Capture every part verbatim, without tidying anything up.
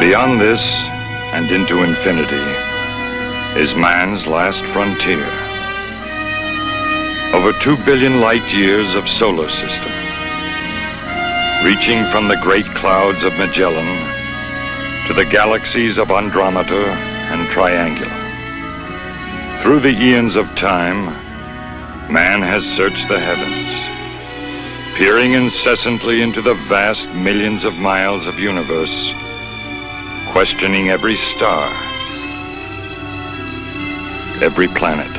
Beyond this and into infinity is man's last frontier. Over two billion light years of solar system, reaching from the great clouds of Magellan to the galaxies of Andromeda and Triangulum. Through the eons of time, man has searched the heavens, peering incessantly into the vast millions of miles of universe, questioning every star, every planet.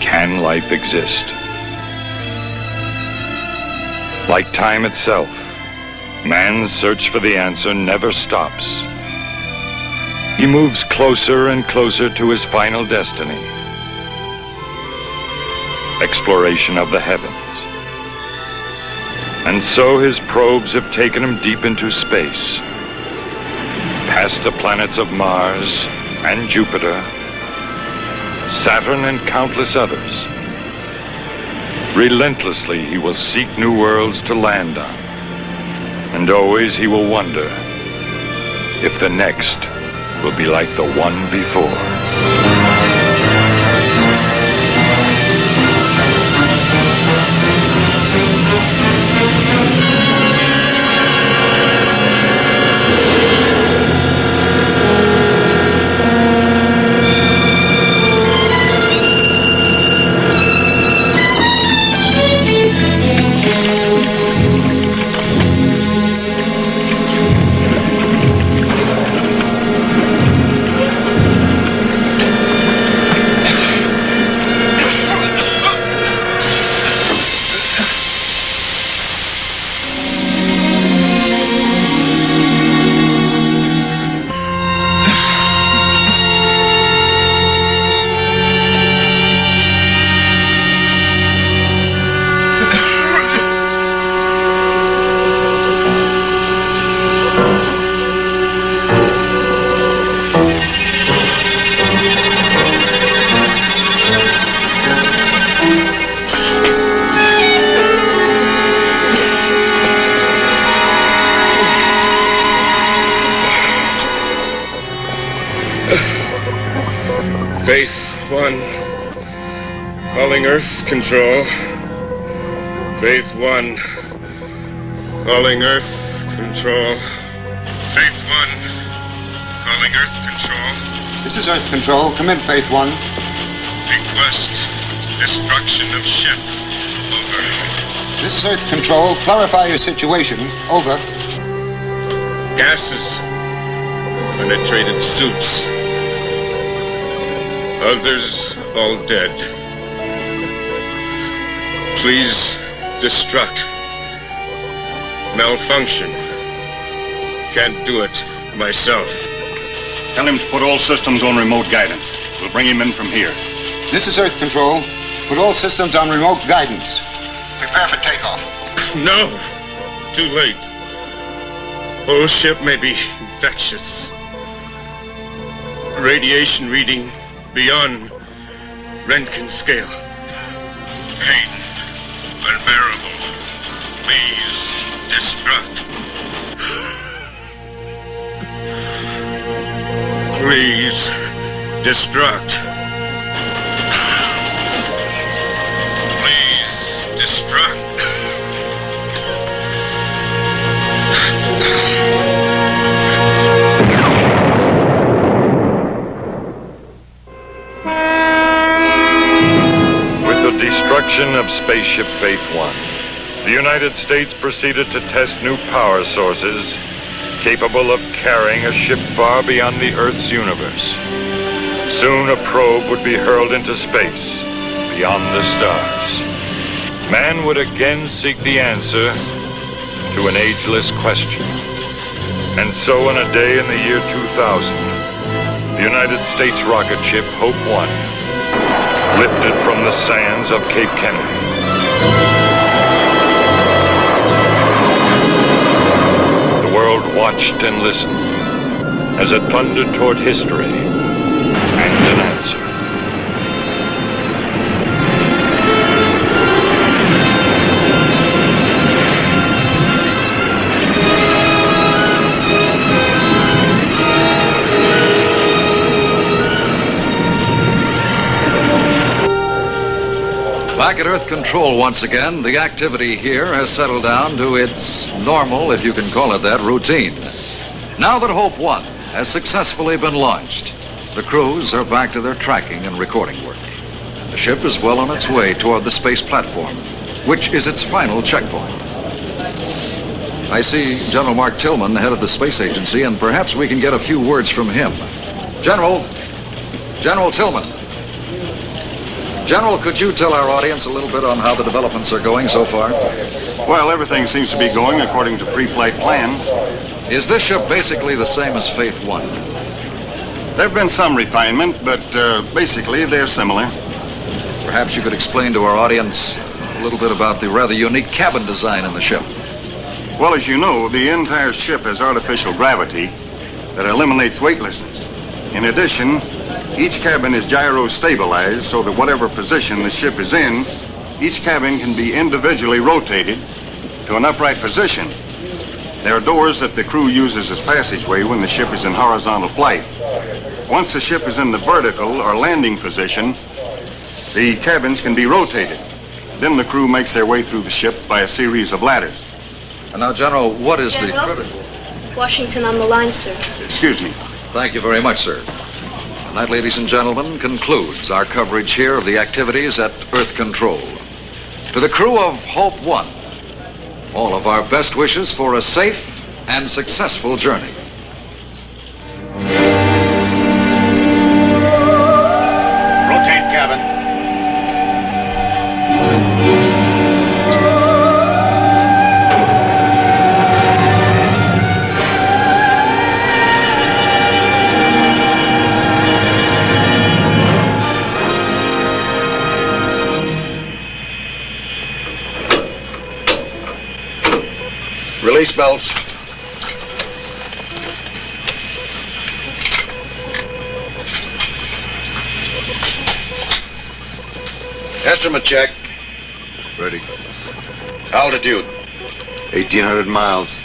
Can life exist? Like time itself, man's search for the answer never stops. He moves closer and closer to his final destiny, exploration of the heavens. And so his probes have taken him deep into space, past the planets of Mars and Jupiter, Saturn and countless others. Relentlessly he will seek new worlds to land on, and always he will wonder if the next will be like the one before. Phase one, calling Earth's control. Phase one, calling Earth's control. Phase one, calling Earth control. This is Earth control. Come in, Phase one. Request destruction of ship. Over. This is Earth control. Clarify your situation. Over. Gases penetrated suits. Others all dead. Please destruct. Malfunction. Can't do it myself. Tell him to put all systems on remote guidance. We'll bring him in from here. This is Earth control. Put all systems on remote guidance. Prepare for takeoff. No! Too late. Whole ship may be infectious. Radiation reading beyond Rentgen scale. Pain unbearable. Please destruct. Please destruct. Please destruct. Destruction of Spaceship Faith One. The United States proceeded to test new power sources capable of carrying a ship far beyond the Earth's universe. Soon a probe would be hurled into space beyond the stars. Man would again seek the answer to an ageless question. And so on a day in the year two thousand, the United States rocket ship Hope One lifted from the sands of Cape Kennedy. The world watched and listened as it thundered toward history and an answer. Back at Earth Control once again, the activity here has settled down to its normal, if you can call it that, routine. Now that Hope One has successfully been launched, the crews are back to their tracking and recording work. The ship is well on its way toward the space platform, which is its final checkpoint. I see General Mark Tillman, head of the space agency, and perhaps we can get a few words from him. General, General Tillman. General, could you tell our audience a little bit on how the developments are going so far? Well, everything seems to be going according to pre-flight plans. Is this ship basically the same as Faith One? There have been some refinement, but uh, basically they're similar. Perhaps you could explain to our audience a little bit about the rather unique cabin design in the ship. Well, as you know, the entire ship has artificial gravity that eliminates weightlessness. In addition, each cabin is gyro-stabilized so that whatever position the ship is in, each cabin can be individually rotated to an upright position. There are doors that the crew uses as passageway when the ship is in horizontal flight. Once the ship is in the vertical or landing position, the cabins can be rotated. Then the crew makes their way through the ship by a series of ladders. And now, General, what is General? the critical... Washington on the line, sir. Excuse me. Thank you very much, sir. And that, ladies and gentlemen, concludes our coverage here of the activities at Earth Control. To the crew of Hope One, all of our best wishes for a safe and successful journey. Rotate, cabin. Release belts. Instrument check. Ready. Altitude. eighteen hundred miles.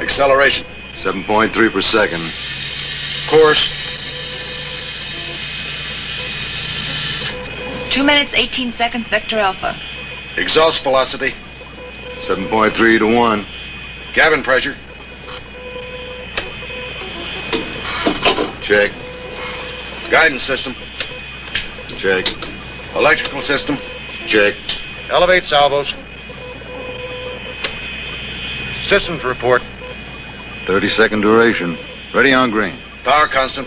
Acceleration. seven point three per second. Course. two minutes, eighteen seconds, vector alpha. Exhaust velocity. seven point three to one. Cabin pressure. Check. Guidance system. Check. Electrical system. Check. Elevate salvos. Systems report. thirty second duration. Ready on green. Power constant.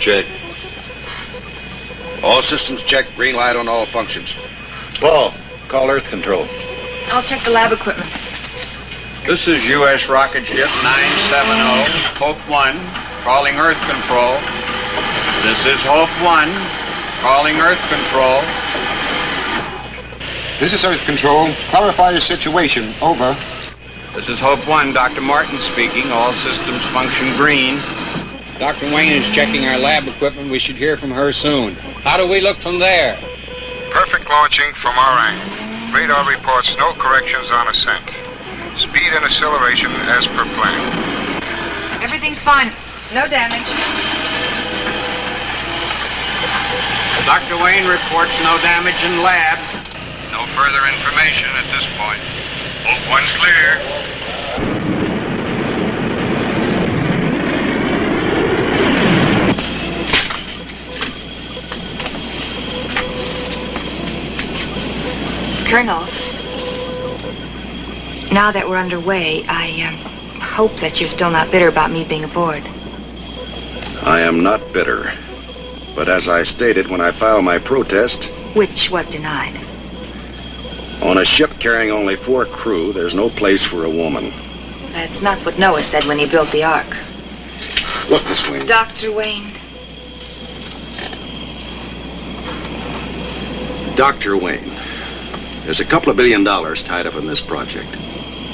Check. All systems check. Green light on all functions. Ball. Call Earth Control. I'll check the lab equipment. This is U S rocket ship nine seven zero, Hope One, calling Earth Control. This is Hope One, calling Earth Control. This is Earth Control. Clarify your situation. Over. This is Hope One, Doctor Martin speaking. All systems function green. Doctor Wayne is checking our lab equipment. We should hear from her soon. How do we look from there? Perfect launching from our angle. Radar reports no corrections on ascent. Speed and acceleration as per plan. Everything's fine. No damage. Doctor Wayne reports no damage in lab. No further information at this point. Hope One clear. Colonel, now that we're underway, I um, hope that you're still not bitter about me being aboard. I am not bitter. But as I stated when I filed my protest... Which was denied. On a ship carrying only four crew, there's no place for a woman. That's not what Noah said when he built the Ark. Look, Miss Wayne. Doctor Wayne. Doctor Wayne. There's a couple of billion dollars tied up in this project.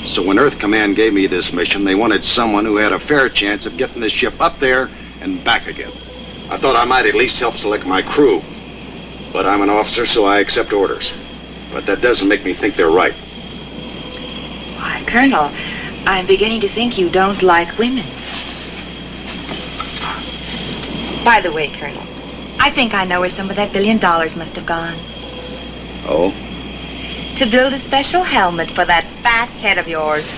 So when Earth Command gave me this mission, they wanted someone who had a fair chance of getting this ship up there and back again. I thought I might at least help select my crew. But I'm an officer, so I accept orders. But that doesn't make me think they're right. Why, Colonel, I'm beginning to think you don't like women. By the way, Colonel, I think I know where some of that billion dollars must have gone. Oh? To build a special helmet for that fat head of yours.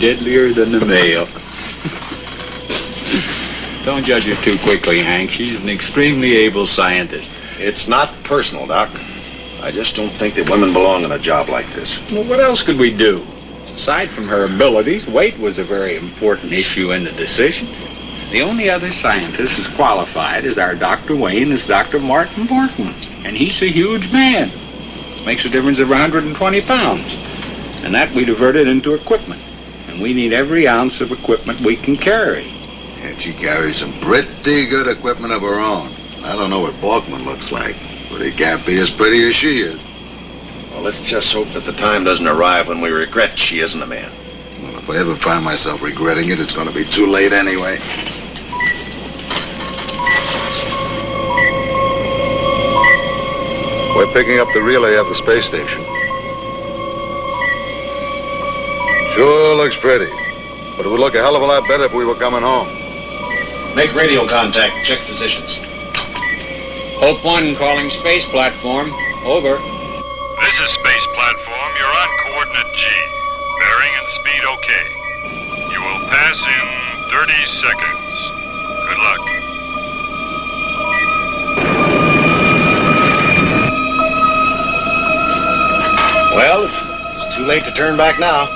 Deadlier than the male. Don't judge her too quickly, Hank. She's an extremely able scientist. It's not personal, Doc. I just don't think that women belong in a job like this. Well, what else could we do? Aside from her abilities, weight was a very important issue in the decision. The only other scientist as qualified as our Doctor Wayne is Doctor Martin Morton, and he's a huge man. Makes a difference of one hundred twenty pounds, and that we diverted into equipment. And we need every ounce of equipment we can carry. And she carries some pretty good equipment of her own. I don't know what Balkman looks like, but he can't be as pretty as she is. Well, let's just hope that the time doesn't arrive when we regret she isn't a man. Well, if I ever find myself regretting it, it's going to be too late anyway. We're picking up the relay of the space station. Sure looks pretty, but it would look a hell of a lot better if we were coming home. Make radio contact. Check positions. Hope One calling space platform. Over. This is space platform. You're on coordinate G. Bearing and speed okay. You will pass in thirty seconds. Good luck. Well, it's, it's too late to turn back now.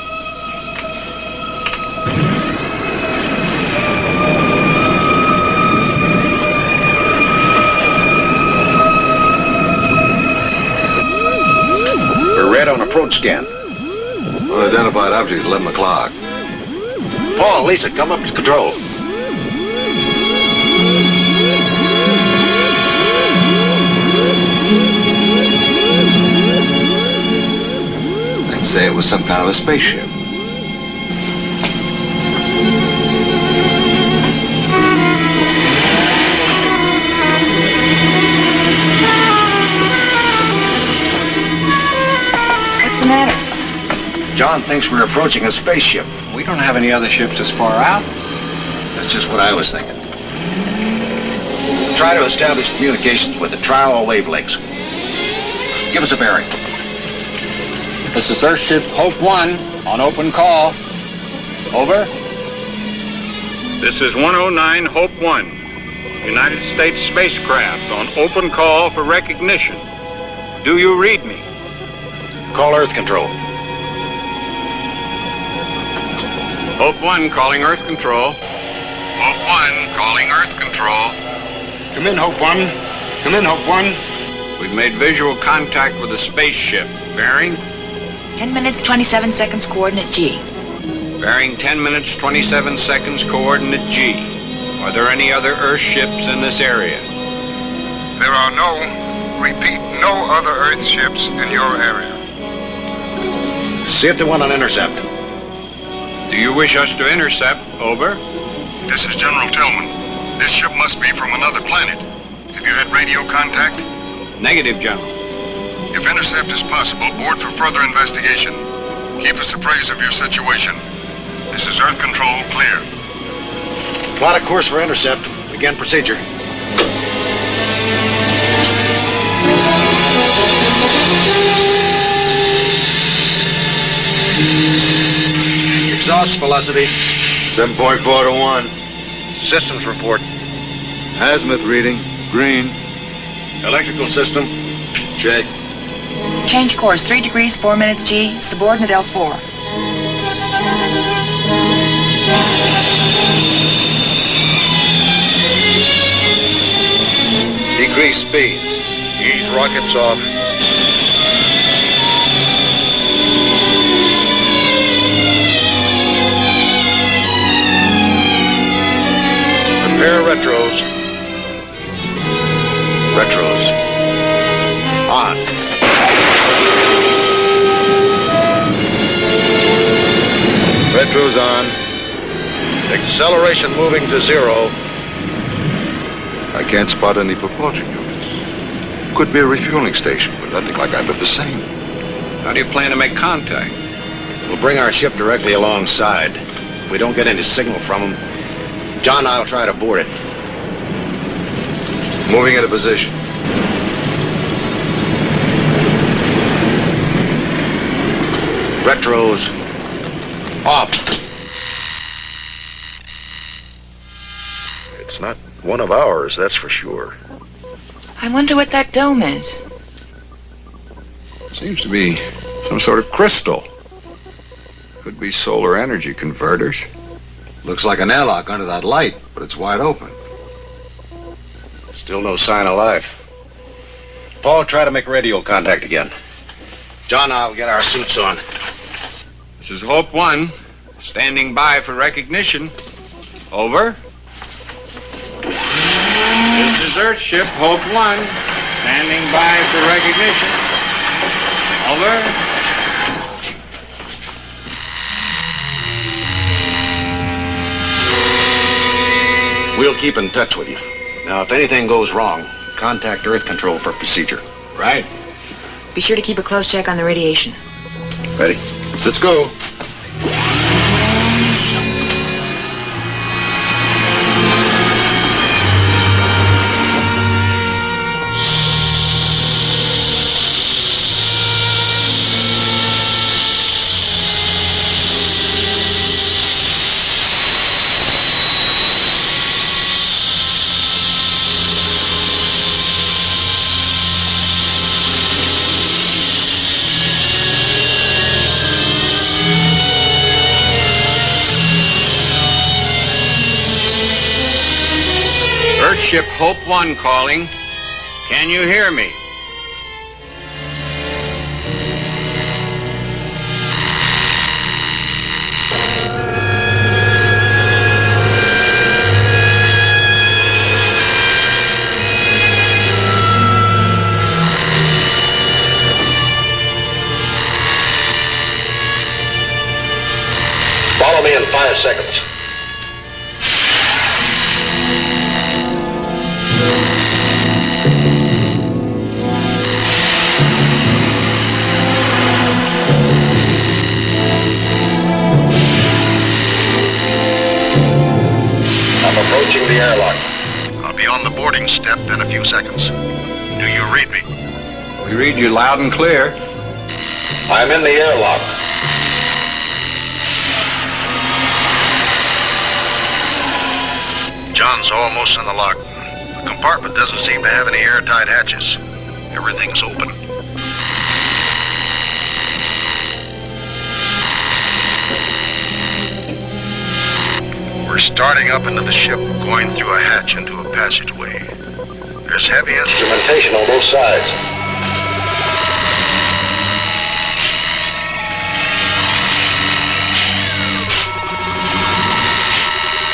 On approach scan. Well, identified object, eleven o'clock. Paul, Lisa, come up to control. I'd say it was some kind of a spaceship. John thinks we're approaching a spaceship. We don't have any other ships as far out. That's just what I was thinking. Try to establish communications with the trial wavelengths. Give us a bearing. This is Earthship Hope One on open call. Over. This is one oh nine Hope One, United States spacecraft on open call for recognition. Do you read me? Call Earth Control. Hope One calling Earth Control. Hope One calling Earth Control. Come in, Hope One. Come in, Hope One. We've made visual contact with a spaceship. Bearing? ten minutes, twenty-seven seconds, coordinate G. Bearing ten minutes, twenty-seven seconds, coordinate G. Are there any other Earth ships in this area? There are no, repeat, no other Earth ships in your area. See if they want an intercept. Do you wish us to intercept? Over. This is General Tillman. This ship must be from another planet. Have you had radio contact? Negative, General. If intercept is possible, board for further investigation. Keep us appraised of your situation. This is Earth Control, clear. Plot a course for intercept. Begin procedure. Exhaust velocity. seven point four to one. Systems report. Azimuth reading. Green. Electrical system. Check. Change course. Three degrees, four minutes G. Subordinate L four. Decrease speed. Ease rockets off. Repair retros. Retros. On. Retros on. Acceleration moving to zero. I can't spot any propulsion units. Could be a refueling station, but nothing like I've ever seen. How do you plan to make contact? We'll bring our ship directly alongside. If we don't get any signal from them, John and I'll try to board it. Moving into position. Retros. Off. It's not one of ours, that's for sure. I wonder what that dome is. Seems to be some sort of crystal. Could be solar energy converters. Looks like an airlock under that light, but it's wide open. Still no sign of life. Paul, try to make radio contact again. John, I'll get our suits on. This is Hope One, standing by for recognition. Over. This is Earth ship Hope One, standing by for recognition. Over. We'll keep in touch with you. Now, if anything goes wrong, contact Earth Control for procedure. Right. Be sure to keep a close check on the radiation. Ready? Let's go. Ship Hope One calling. Can you hear me? Follow me in five seconds. Approaching the airlock. I'll be on the boarding step in a few seconds. Do you read me? We read you loud and clear. I'm in the airlock. John's almost in the lock. The compartment doesn't seem to have any airtight hatches. Everything's open. We're starting up into the ship, going through a hatch into a passageway. There's heavy instrumentation on both sides.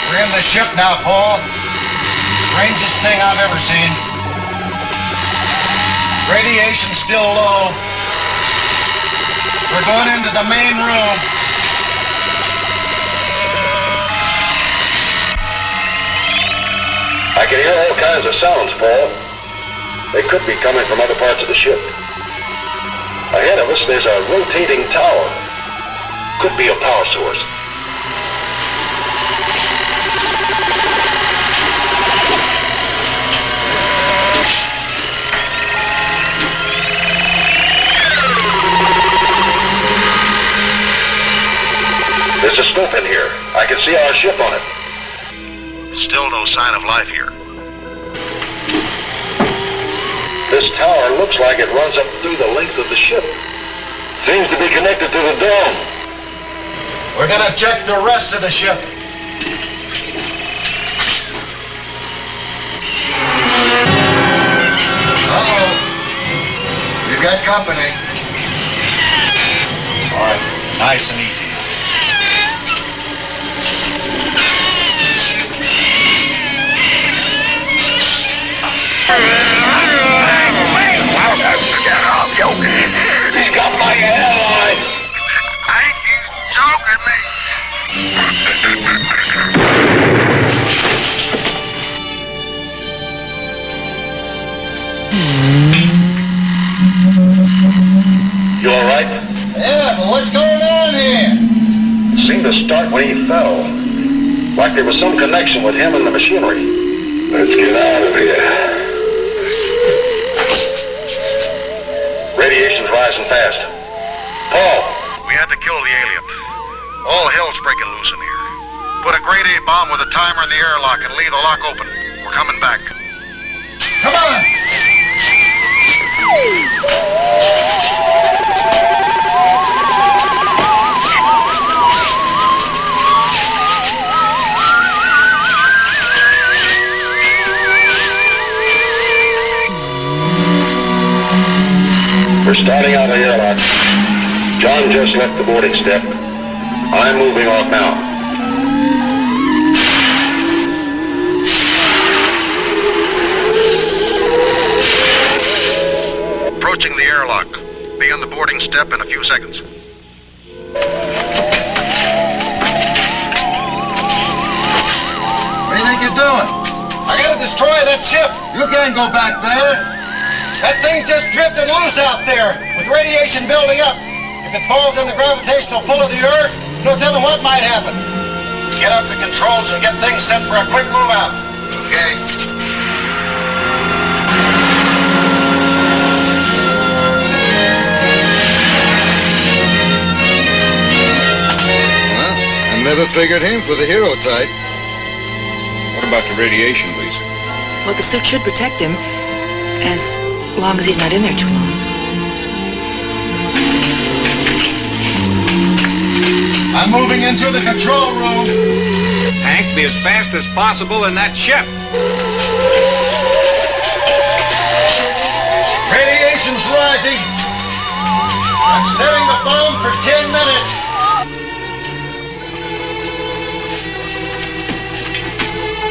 We're in the ship now, Paul. Strangest thing I've ever seen. Radiation's still low. We're going into the main room. I can hear all kinds of sounds, Paul. They could be coming from other parts of the ship. Ahead of us, there's a rotating tower. Could be a power source. There's a scope in here. I can see our ship on it. Still no sign of life here. This tower looks like it runs up through the length of the ship. Seems to be connected to the dome. We're gonna check the rest of the ship. Uh-oh. We've got company. All right, nice and easy. He's got my airline. I think he's joking me. start when he fell. Like there was some connection with him and the machinery. Let's get out of here. Radiation's rising fast. Paul! We had to kill the aliens. All hell's breaking loose in here. Put a grade A bomb with a timer in the airlock and leave the lock open. We're coming back. Come on! We're starting out of the airlock. John just left the boarding step. I'm moving off now. Approaching the airlock. Be on the boarding step in a few seconds. What do you think you're doing? I gotta destroy that ship! You can't go back there! That thing just drifted loose out there, with radiation building up. If it falls in the gravitational pull of the Earth, no telling what might happen. Get up the controls and get things set for a quick move out. Okay. Never figured him for the hero type. What about the radiation, Lisa? Well, the suit should protect him, as long as he's not in there too long. I'm moving into the control room. Hank, be as fast as possible in that ship. Radiation's rising. I'm setting the bomb for ten minutes.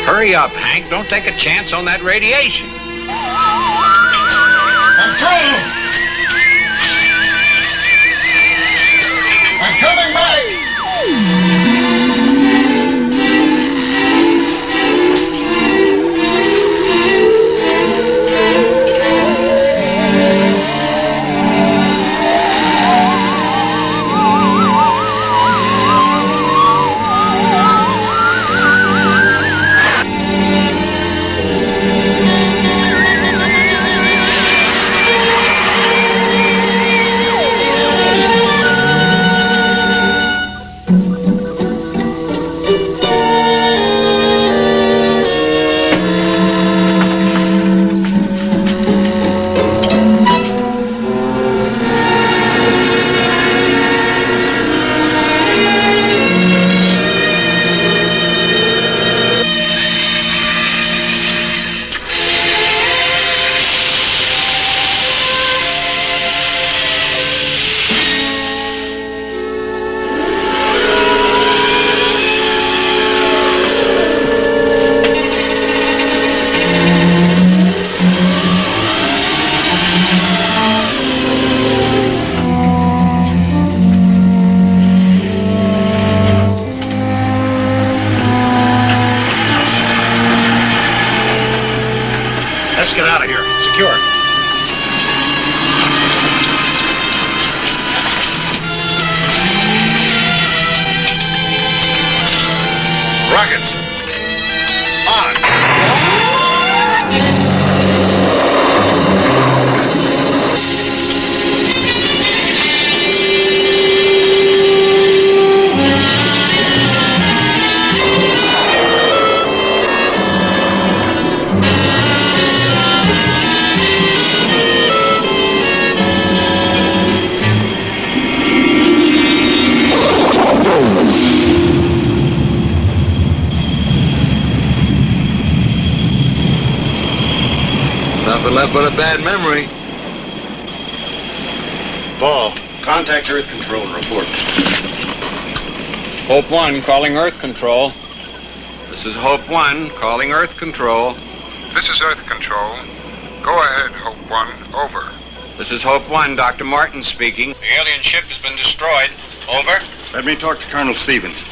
Hurry up, Hank. Don't take a chance on that radiation. I'm through! I'm coming back! But a bad memory. Paul, contact Earth Control and report. Hope One calling Earth Control. This is Hope One calling Earth Control. This is Earth Control. Go ahead, Hope One. Over. This is Hope One, Doctor Martin speaking. The alien ship has been destroyed. Over. Let me talk to Colonel Stevens.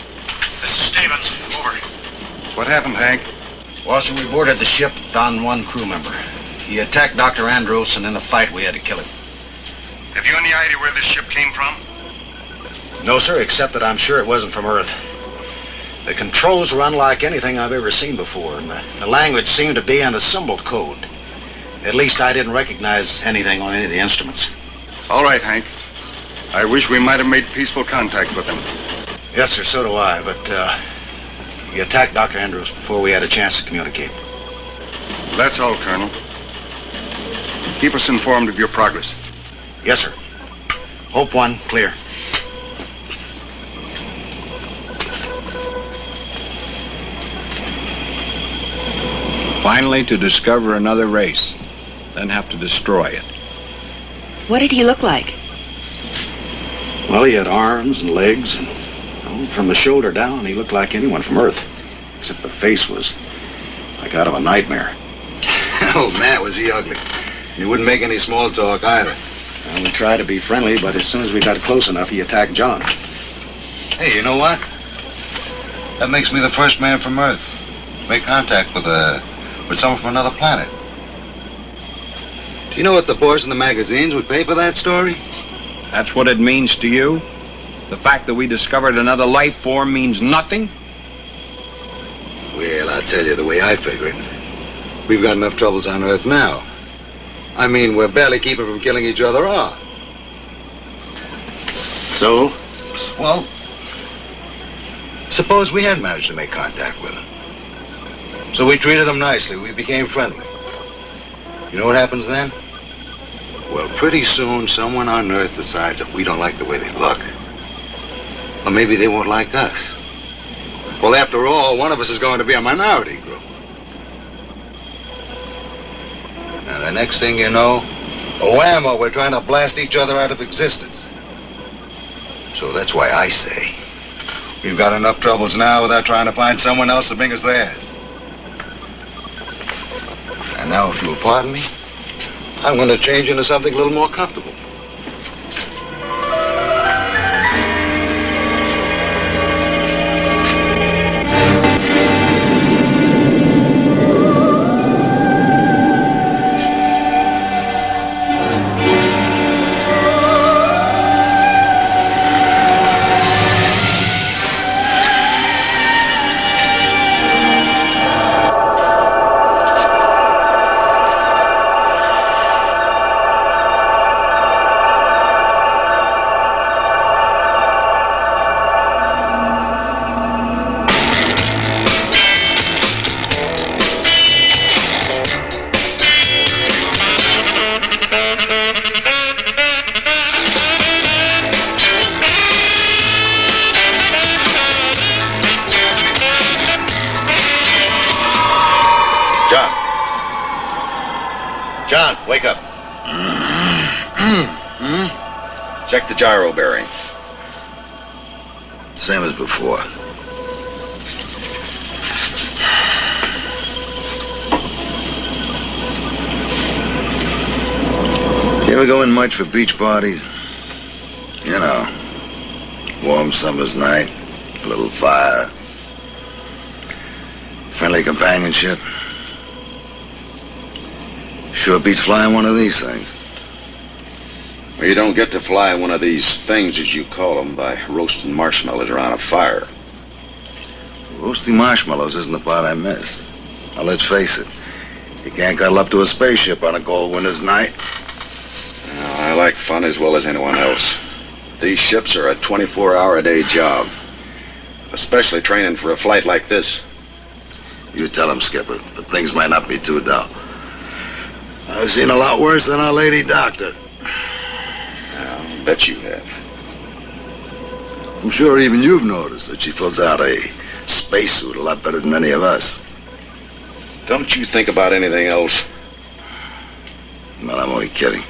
This is Stevens. Over. What happened, Hank? Whilst we boarded the ship, found one crew member. He attacked Doctor Andros, and in the fight, we had to kill him. Have you any idea where this ship came from? No, sir, except that I'm sure it wasn't from Earth. The controls were unlike anything I've ever seen before, and the, the language seemed to be an assembled code. At least I didn't recognize anything on any of the instruments. All right, Hank. I wish we might have made peaceful contact with them. Yes, sir, so do I, but uh, we attacked Doctor Andros before we had a chance to communicate. That's all, Colonel. Keep us informed of your progress. Yes, sir. Hope One, clear. Finally, to discover another race, then have to destroy it. What did he look like? Well, he had arms and legs, and you know, from the shoulder down, he looked like anyone from Earth, except the face was like out of a nightmare. Oh, man, was he ugly. And he wouldn't make any small talk either. And we tried to be friendly, but as soon as we got close enough, he attacked John. Hey, you know what? That makes me the first man from Earth to make contact with, uh, with someone from another planet. Do you know what the boys in the magazines would pay for that story? That's what it means to you? The fact that we discovered another life form means nothing? Well, I'll tell you the way I figure it. We've got enough troubles on Earth now. I mean, we're barely keeping from killing each other off. So? Well, suppose we had managed to make contact with them. So we treated them nicely. We became friendly. You know what happens then? Well, pretty soon, someone on Earth decides that we don't like the way they look. Or maybe they won't like us. Well, after all, one of us is going to be a minority group. And the next thing you know, whammo, we're trying to blast each other out of existence. So that's why I say, we've got enough troubles now without trying to find someone else to bring us theirs. And now, if you'll pardon me, I'm going to change into something a little more comfortable. For beach parties, you know, warm summer's night, a little fire, friendly companionship. Sure beats flying one of these things. Well, you don't get to fly one of these things, as you call them, by roasting marshmallows around a fire. Roasting marshmallows isn't the part I miss. Now let's face it, you can't cuddle up to a spaceship on a cold winter's night. I like fun as well as anyone else. These ships are a twenty-four hour a day job, especially training for a flight like this. You tell him, Skipper, but things might not be too dull. I've seen a lot worse than our lady doctor. I'll bet you have. I'm sure even you've noticed that she fills out a spacesuit a lot better than any of us. Don't you think about anything else? Well, I'm only kidding.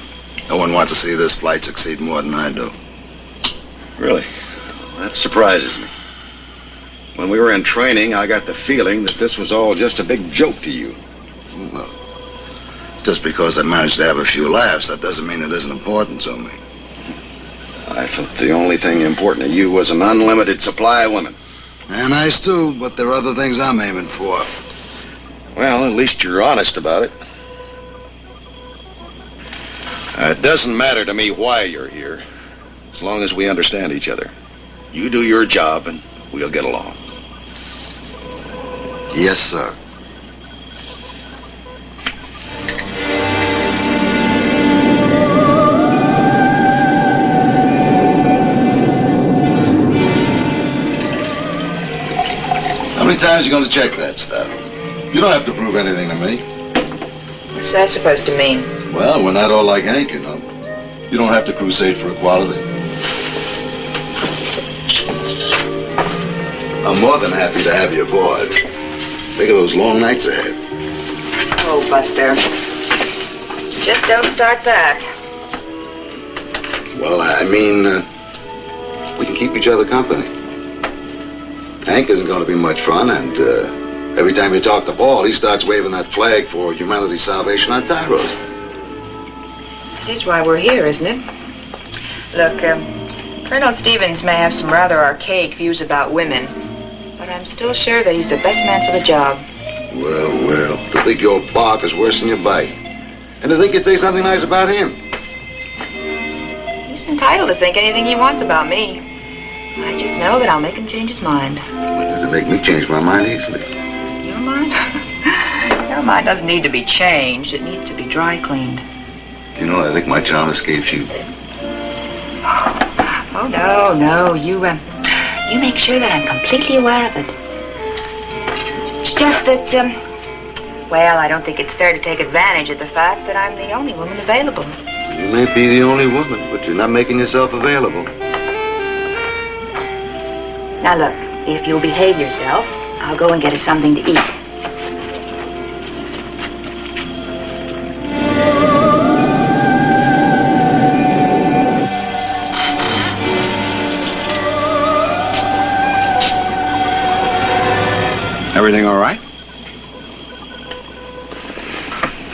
No one wants to see this flight succeed more than I do. Really? That surprises me. When we were in training, I got the feeling that this was all just a big joke to you. Well, just because I managed to have a few laughs, that doesn't mean it isn't important to me. I thought the only thing important to you was an unlimited supply of women. And nice, too, but there are other things I'm aiming for. Well, at least you're honest about it. Uh, it doesn't matter to me why you're here, as long as we understand each other. You do your job and we'll get along. Yes, sir. How many times are you going to check that stuff? You don't have to prove anything to me. What's that supposed to mean? Well, we're not all like Hank, you know. You don't have to crusade for equality. I'm more than happy to have you aboard. Think of those long nights ahead. Oh, Buster. Just don't start that. Well, I mean, uh, we can keep each other company. Hank isn't going to be much fun, and uh, every time you talk to Paul, he starts waving that flag for humanity's salvation on Tyros. That's why we're here, isn't it? Look, um, Colonel Stevens may have some rather archaic views about women, but I'm still sure that he's the best man for the job. Well, well, to think your bark is worse than your bite. And to think you'd say something nice about him. He's entitled to think anything he wants about me. I just know that I'll make him change his mind. Well, did it make me change my mind easily? Your mind? Your mind doesn't need to be changed. It needs to be dry cleaned. You know, I think my charm escapes you. Oh, no, no. You, um, you make sure that I'm completely aware of it. It's just that, um, well, I don't think it's fair to take advantage of the fact that I'm the only woman available. You may be the only woman, but you're not making yourself available. Now, look, if you'll behave yourself, I'll go and get us something to eat. Everything all right?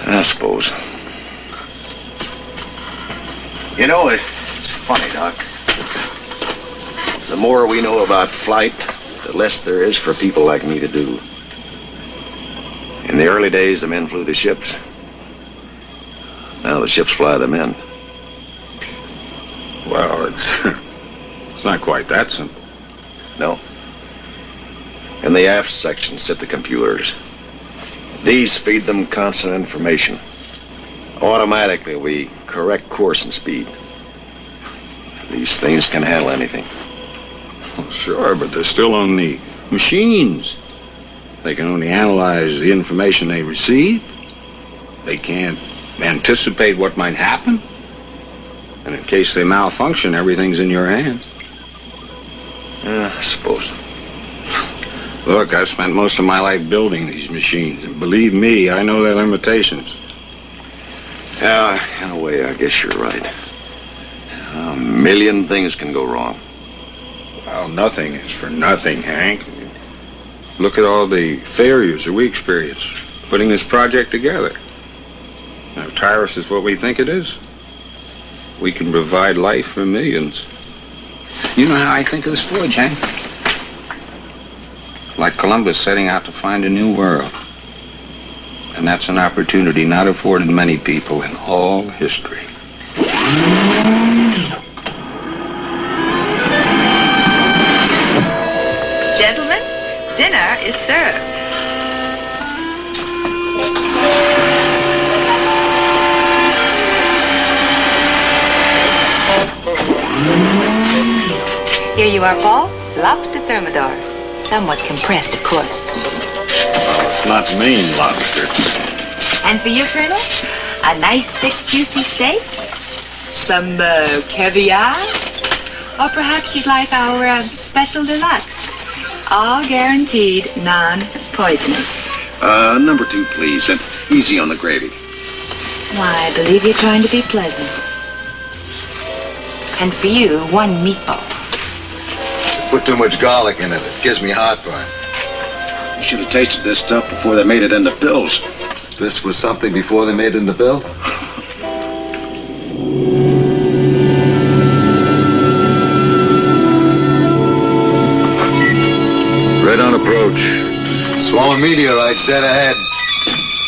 I suppose. You know, it's funny, Doc. The more we know about flight, the less there is for people like me to do. In the early days, the men flew the ships. Now the ships fly the men. Well, it's... it's not quite that simple. No. In the aft section sit the computers. These feed them constant information. Automatically, we correct course and speed. These things can handle anything. Well, sure, but they're still on the machines. They can only analyze the information they receive. They can't anticipate what might happen. And in case they malfunction, everything's in your hands. Uh, I suppose. Look, I've spent most of my life building these machines, and believe me, I know their limitations. Yeah, uh, in a way, I guess you're right. A million things can go wrong. Well, nothing is for nothing, Hank. Look at all the failures that we experienced putting this project together. Now, Tyros is what we think it is. We can provide life for millions. You know how I think of this voyage, Hank? Like Columbus setting out to find a new world. And that's an opportunity not afforded many people in all history. Gentlemen, dinner is served. Here you are, Paul. Lobster thermidor. Somewhat compressed, of course. Well, it's not mean lobster. And for you, Colonel, a nice, thick, juicy steak, some uh, caviar, or perhaps you'd like our uh, special deluxe, all guaranteed non-poisonous. Uh, number two, please, and easy on the gravy. Why, I believe you're trying to be pleasant. And for you, one meatball. Put too much garlic in it. It gives me heartburn. You should have tasted this stuff before they made it into pills. This was something before they made it into pills? Right on approach. Swarm of meteorites dead ahead.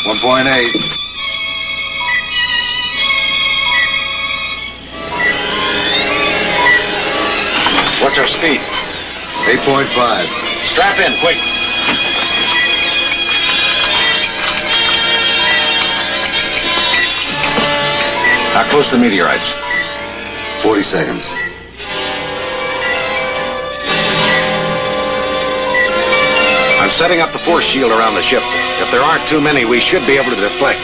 one point eight. What's our speed? eight point five. Strap in, quick. How close to the meteorites? forty seconds. I'm setting up the force shield around the ship. If there aren't too many, we should be able to deflect.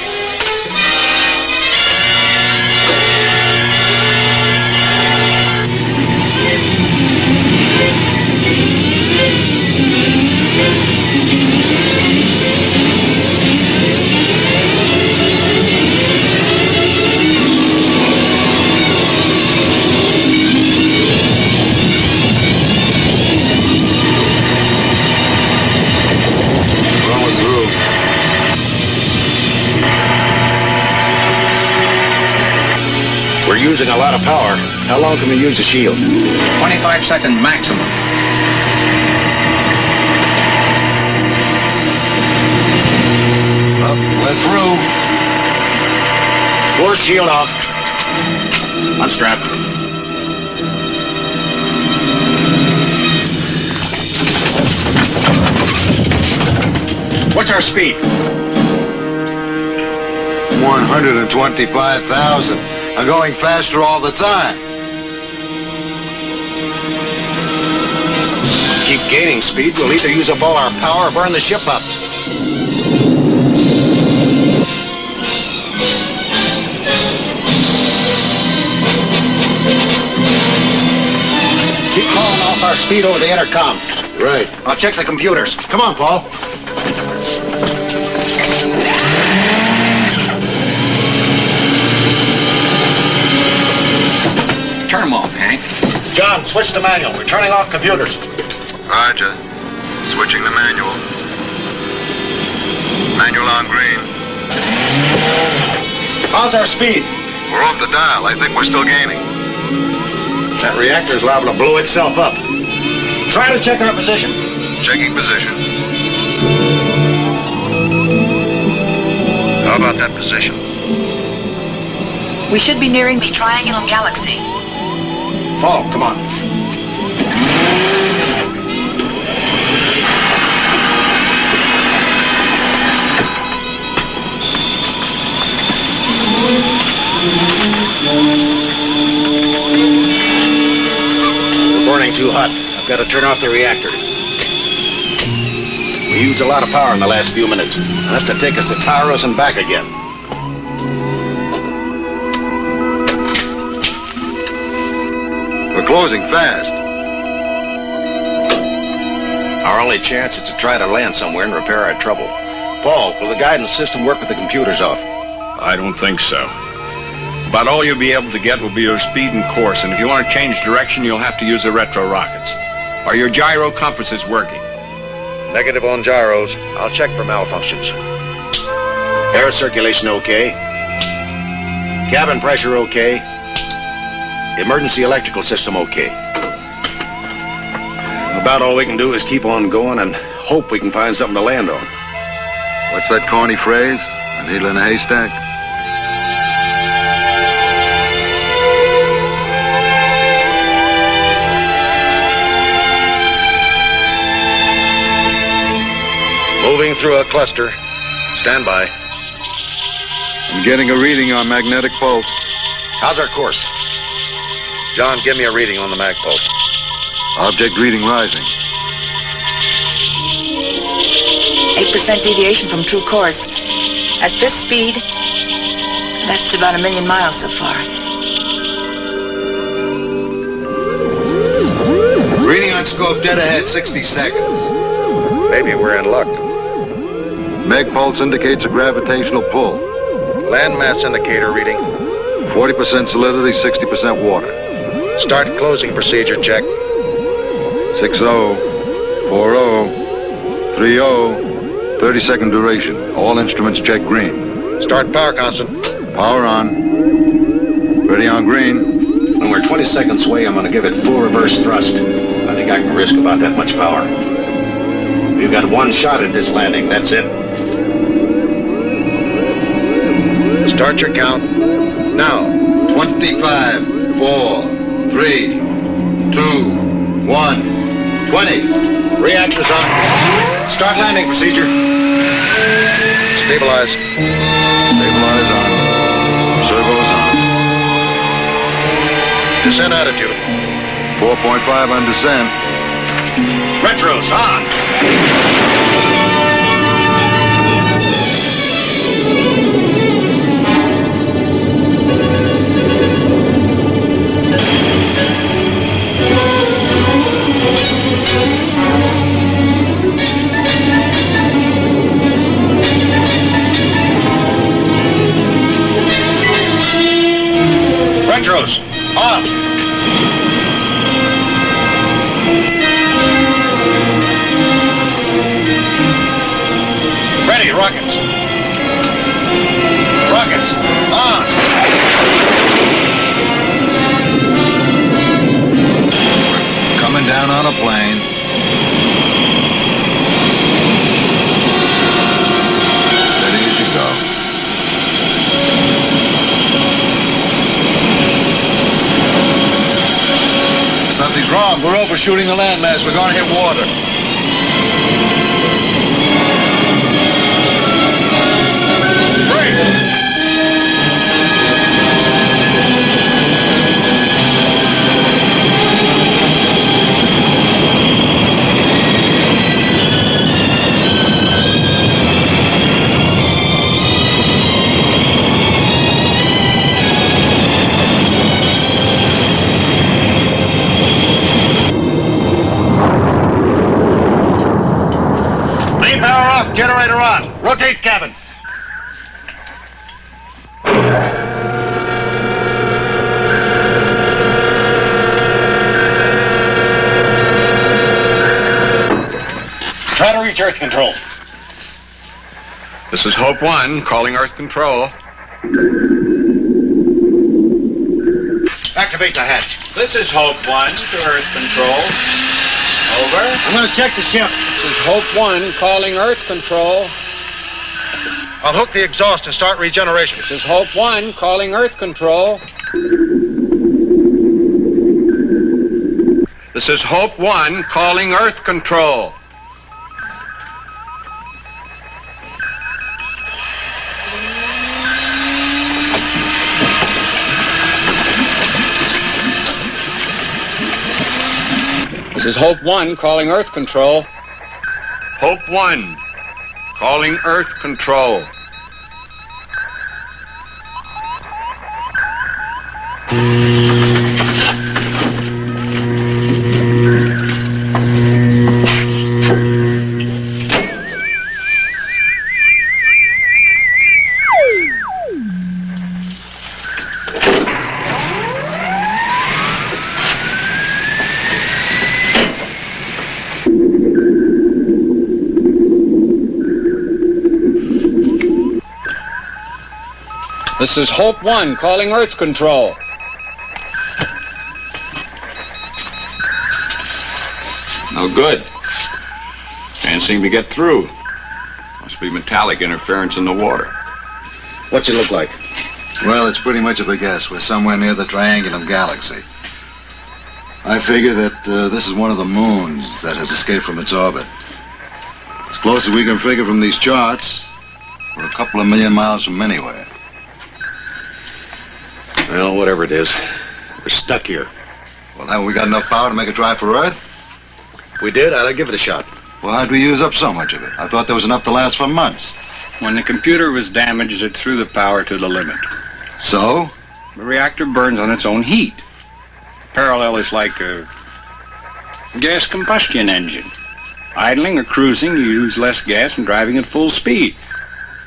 Using a lot of power. How long can we use the shield? twenty-five seconds maximum. Well, we're through. Force shield off. Unstrap. What's our speed? one hundred twenty-five thousand. I'm going faster all the time. Keep gaining speed. We'll either use up all our power or burn the ship up. Keep calling off our speed over the intercom. Right. I'll check the computers. Come on, Paul. Turn them off, Hank. John, switch to manual. We're turning off computers. Roger. Switching to manual. Manual on green. How's our speed? We're off the dial. I think we're still gaining. That reactor's liable to blow itself up. Try to check our position. Checking position. How about that position? We should be nearing the Triangulum galaxy. Paul, come on. We're burning too hot. I've got to turn off the reactor. We used a lot of power in the last few minutes. Enough to take us to Tyros and back again. Closing fast. Our only chance is to try to land somewhere and repair our trouble. Paul, will the guidance system work with the computers off? I don't think so. About all you'll be able to get will be your speed and course, and if you want to change direction, you'll have to use the retro rockets. Are your gyro compasses working? Negative on gyros. I'll check for malfunctions. Air circulation okay. Cabin pressure okay. Emergency electrical system okay. About all we can do is keep on going and hope we can find something to land on. What's that corny phrase? A needle in a haystack? Moving through a cluster. Stand by. I'm getting a reading on magnetic pulse. How's our course? John, give me a reading on the mag pulse. Object reading rising. eight percent deviation from true course. At this speed, that's about a million miles so far. Reading on scope dead ahead, sixty seconds. Maybe we're in luck. Mag pulse indicates a gravitational pull. Landmass indicator reading. forty percent solidity, sixty percent water. Start closing procedure check. six oh, four oh, three oh, thirty second duration. All instruments check green. Start power constant. Power on. Ready on green. When we're twenty seconds away, I'm going to give it full reverse thrust. I think I can risk about that much power. We've got one shot at this landing. That's it. Start your count now. twenty-five, four. Three, two, one, twenty. Reactors up. Start landing procedure. Stabilize. Stabilize on. Servos on. Descent attitude. four point five on descent. Retros on. Retros off. Rockets. Rockets. On. We're coming down on a plane. Steady as you go. Something's wrong. We're overshooting the landmass. We're going to hit water. Generator on. Rotate cabin. Try to reach Earth Control. This is Hope One calling Earth Control. Activate the hatch. This is Hope One to Earth Control. Over. I'm going to check the ship. This is Hope One calling Earth Control. I'll hook the exhaust and start regeneration. This is Hope One calling Earth Control. This is Hope One calling Earth Control. This is Hope One calling Earth Control. Hope One calling Earth Control. This is Hope One calling Earth Control. No good. Can't seem to get through. Must be metallic interference in the water. What's it look like? Well, it's pretty much of a guess. We're somewhere near the Triangulum galaxy. I figure that uh, this is one of the moons that has escaped from its orbit. As close as we can figure from these charts, we're a couple of million miles from anywhere. Well, whatever it is, we're stuck here. Well, haven't we got enough power to make a drive for Earth? We did. I'd give it a shot. Well, how'd we use up so much of it? I thought there was enough to last for months. When the computer was damaged, it threw the power to the limit. So? The reactor burns on its own heat. Parallel is like a gas combustion engine. Idling or cruising, you use less gas than driving at full speed.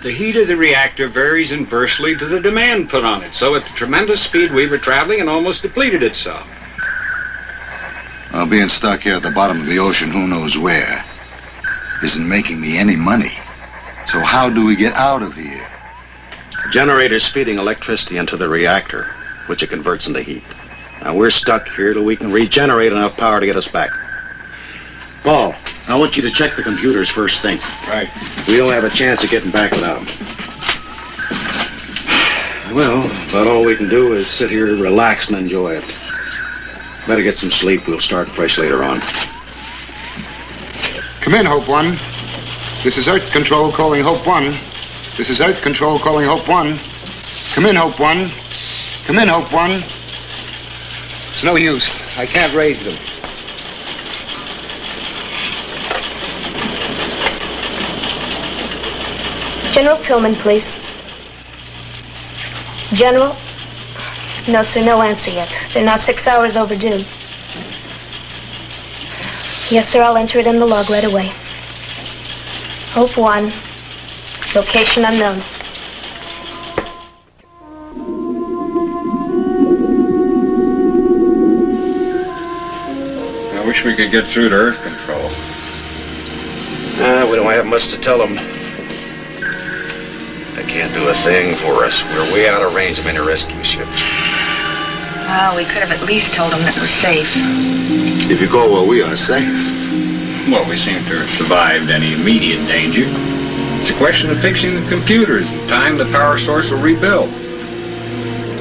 The heat of the reactor varies inversely to the demand put on it, so at the tremendous speed we were traveling, it almost depleted itself. Well, being stuck here at the bottom of the ocean, who knows where, isn't making me any money. So how do we get out of here? The generator's feeding electricity into the reactor, which it converts into heat. Now, we're stuck here till we can regenerate enough power to get us back. Paul, I want you to check the computers first thing. Right. We don't have a chance of getting back without them. Well, about all we can do is sit here, relax, and enjoy it. Better get some sleep. We'll start fresh later on. Come in, Hope One. This is Earth Control calling Hope One. This is Earth Control calling Hope One. Come in, Hope One. Come in, Hope One. It's no use. I can't raise them. General Tillman, please. General? No, sir, no answer yet. They're now six hours overdue. Yes, sir, I'll enter it in the log right away. Hope One. Location unknown. I wish we could get through to Earth Control. Uh, we don't have much to tell them. They can't do a thing for us. We're way out of range of any rescue ships. Well, we could have at least told them that we're safe. If you go where we are safe. Well, we seem to have survived any immediate danger. It's a question of fixing the computers. In time, the power source will rebuild.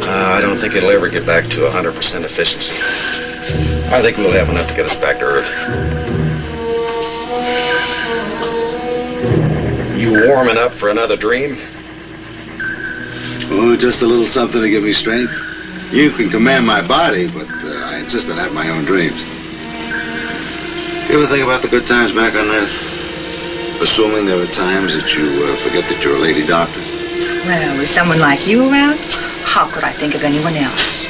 Uh, I don't think it'll ever get back to one hundred percent efficiency. I think we'll have enough to get us back to Earth. You warming up for another dream? Oh, just a little something to give me strength. You can command my body, but uh, I insist on having my own dreams. You ever think about the good times back on Earth? Assuming there are times that you uh, forget that you're a lady doctor. Well, with someone like you around, how could I think of anyone else?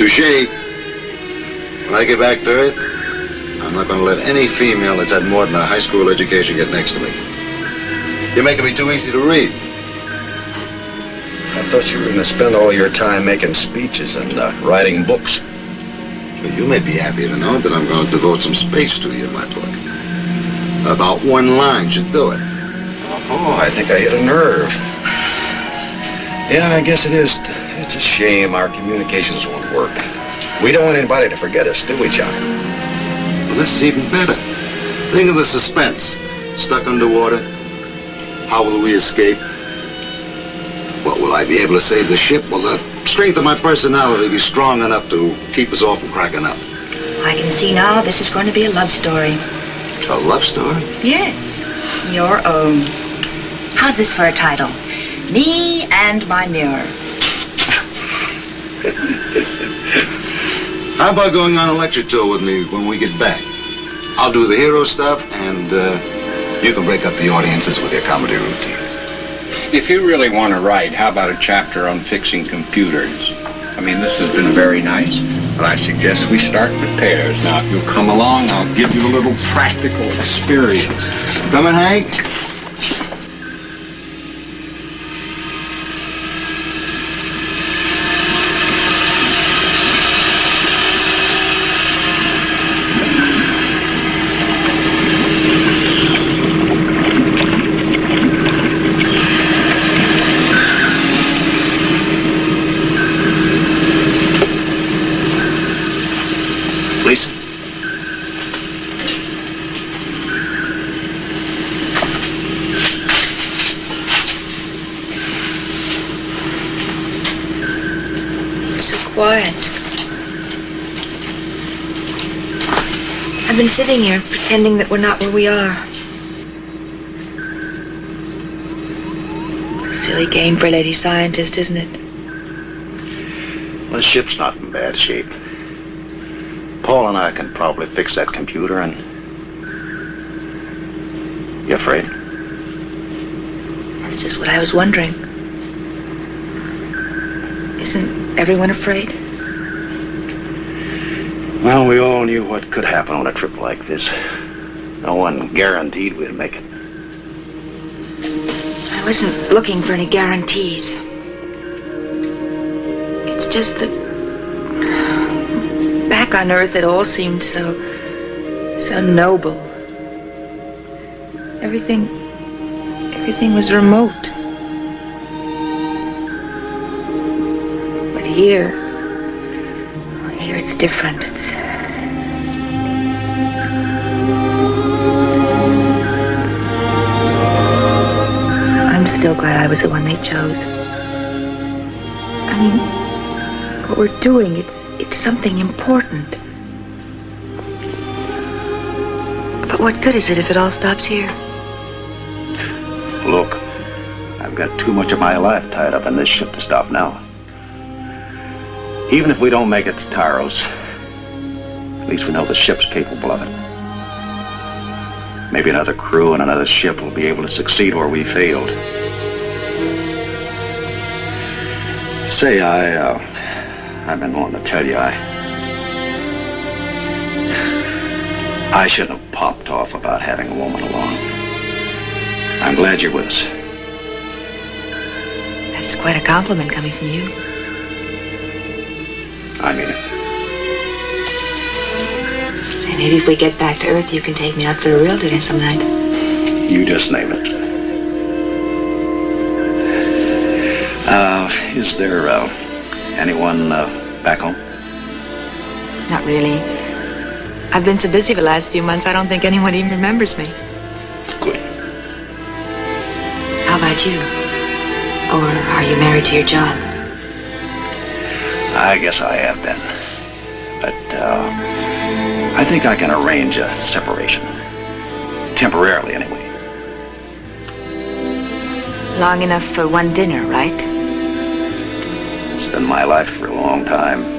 Touché. When I get back to Earth, I'm not going to let any female that's had more than a high school education get next to me. You're making me too easy to read. I thought you were going to spend all your time making speeches and uh, writing books. But you may be happy to know that I'm going to devote some space to you in my book. About one line should do it. Oh, I think I hit a nerve. Yeah, I guess it is. It's a shame our communications won't work. We don't want anybody to forget us, do we, John? Well, this is even better. Think of the suspense. Stuck underwater. How will we escape? What will I be able to save the ship? Will the strength of my personality be strong enough to keep us all from cracking up? I can see now this is going to be a love story. A love story? Yes, your own. How's this for a title? Me and My Mirror. How about going on a lecture tour with me when we get back? I'll do the hero stuff, and uh, you can break up the audiences with your comedy routines. If you really want to write, how about a chapter on fixing computers? I mean, this has been very nice, but I suggest we start with pairs. Now, if you'll come along, I'll give you a little practical experience. Come on, Hank. I've been sitting here, pretending that we're not where we are. It's a silly game for a lady scientist, isn't it? Well, the ship's not in bad shape. Paul and I can probably fix that computer and... You afraid? That's just what I was wondering. Isn't everyone afraid? Well, we all knew what could happen on a trip like this. No one guaranteed we'd make it. I wasn't looking for any guarantees. It's just that back on Earth it all seemed so, so noble. Everything, everything was remote. But here... It's different. It's... I'm still glad I was the one they chose. I mean, what we're doing, it's, it's something important. But what good is it if it all stops here? Look, I've got too much of my life tied up in this ship to stop now. Even if we don't make it to Tyros, least we know the ship's capable of it. Maybe another crew and another ship will be able to succeed where we failed. Say, I, uh, I've been wanting to tell you, I... I shouldn't have popped off about having a woman along. I'm glad you're with us. That's quite a compliment coming from you. I mean it. Say, maybe if we get back to Earth, you can take me out for a real dinner some night. You just name it. Uh, is there, uh, anyone, uh, back home? Not really. I've been so busy the last few months, I don't think anyone even remembers me. Good. How about you? Or are you married to your job? I guess I have been. But, uh, I think I can arrange a separation. Temporarily, anyway. Long enough for one dinner, right? It's been my life for a long time.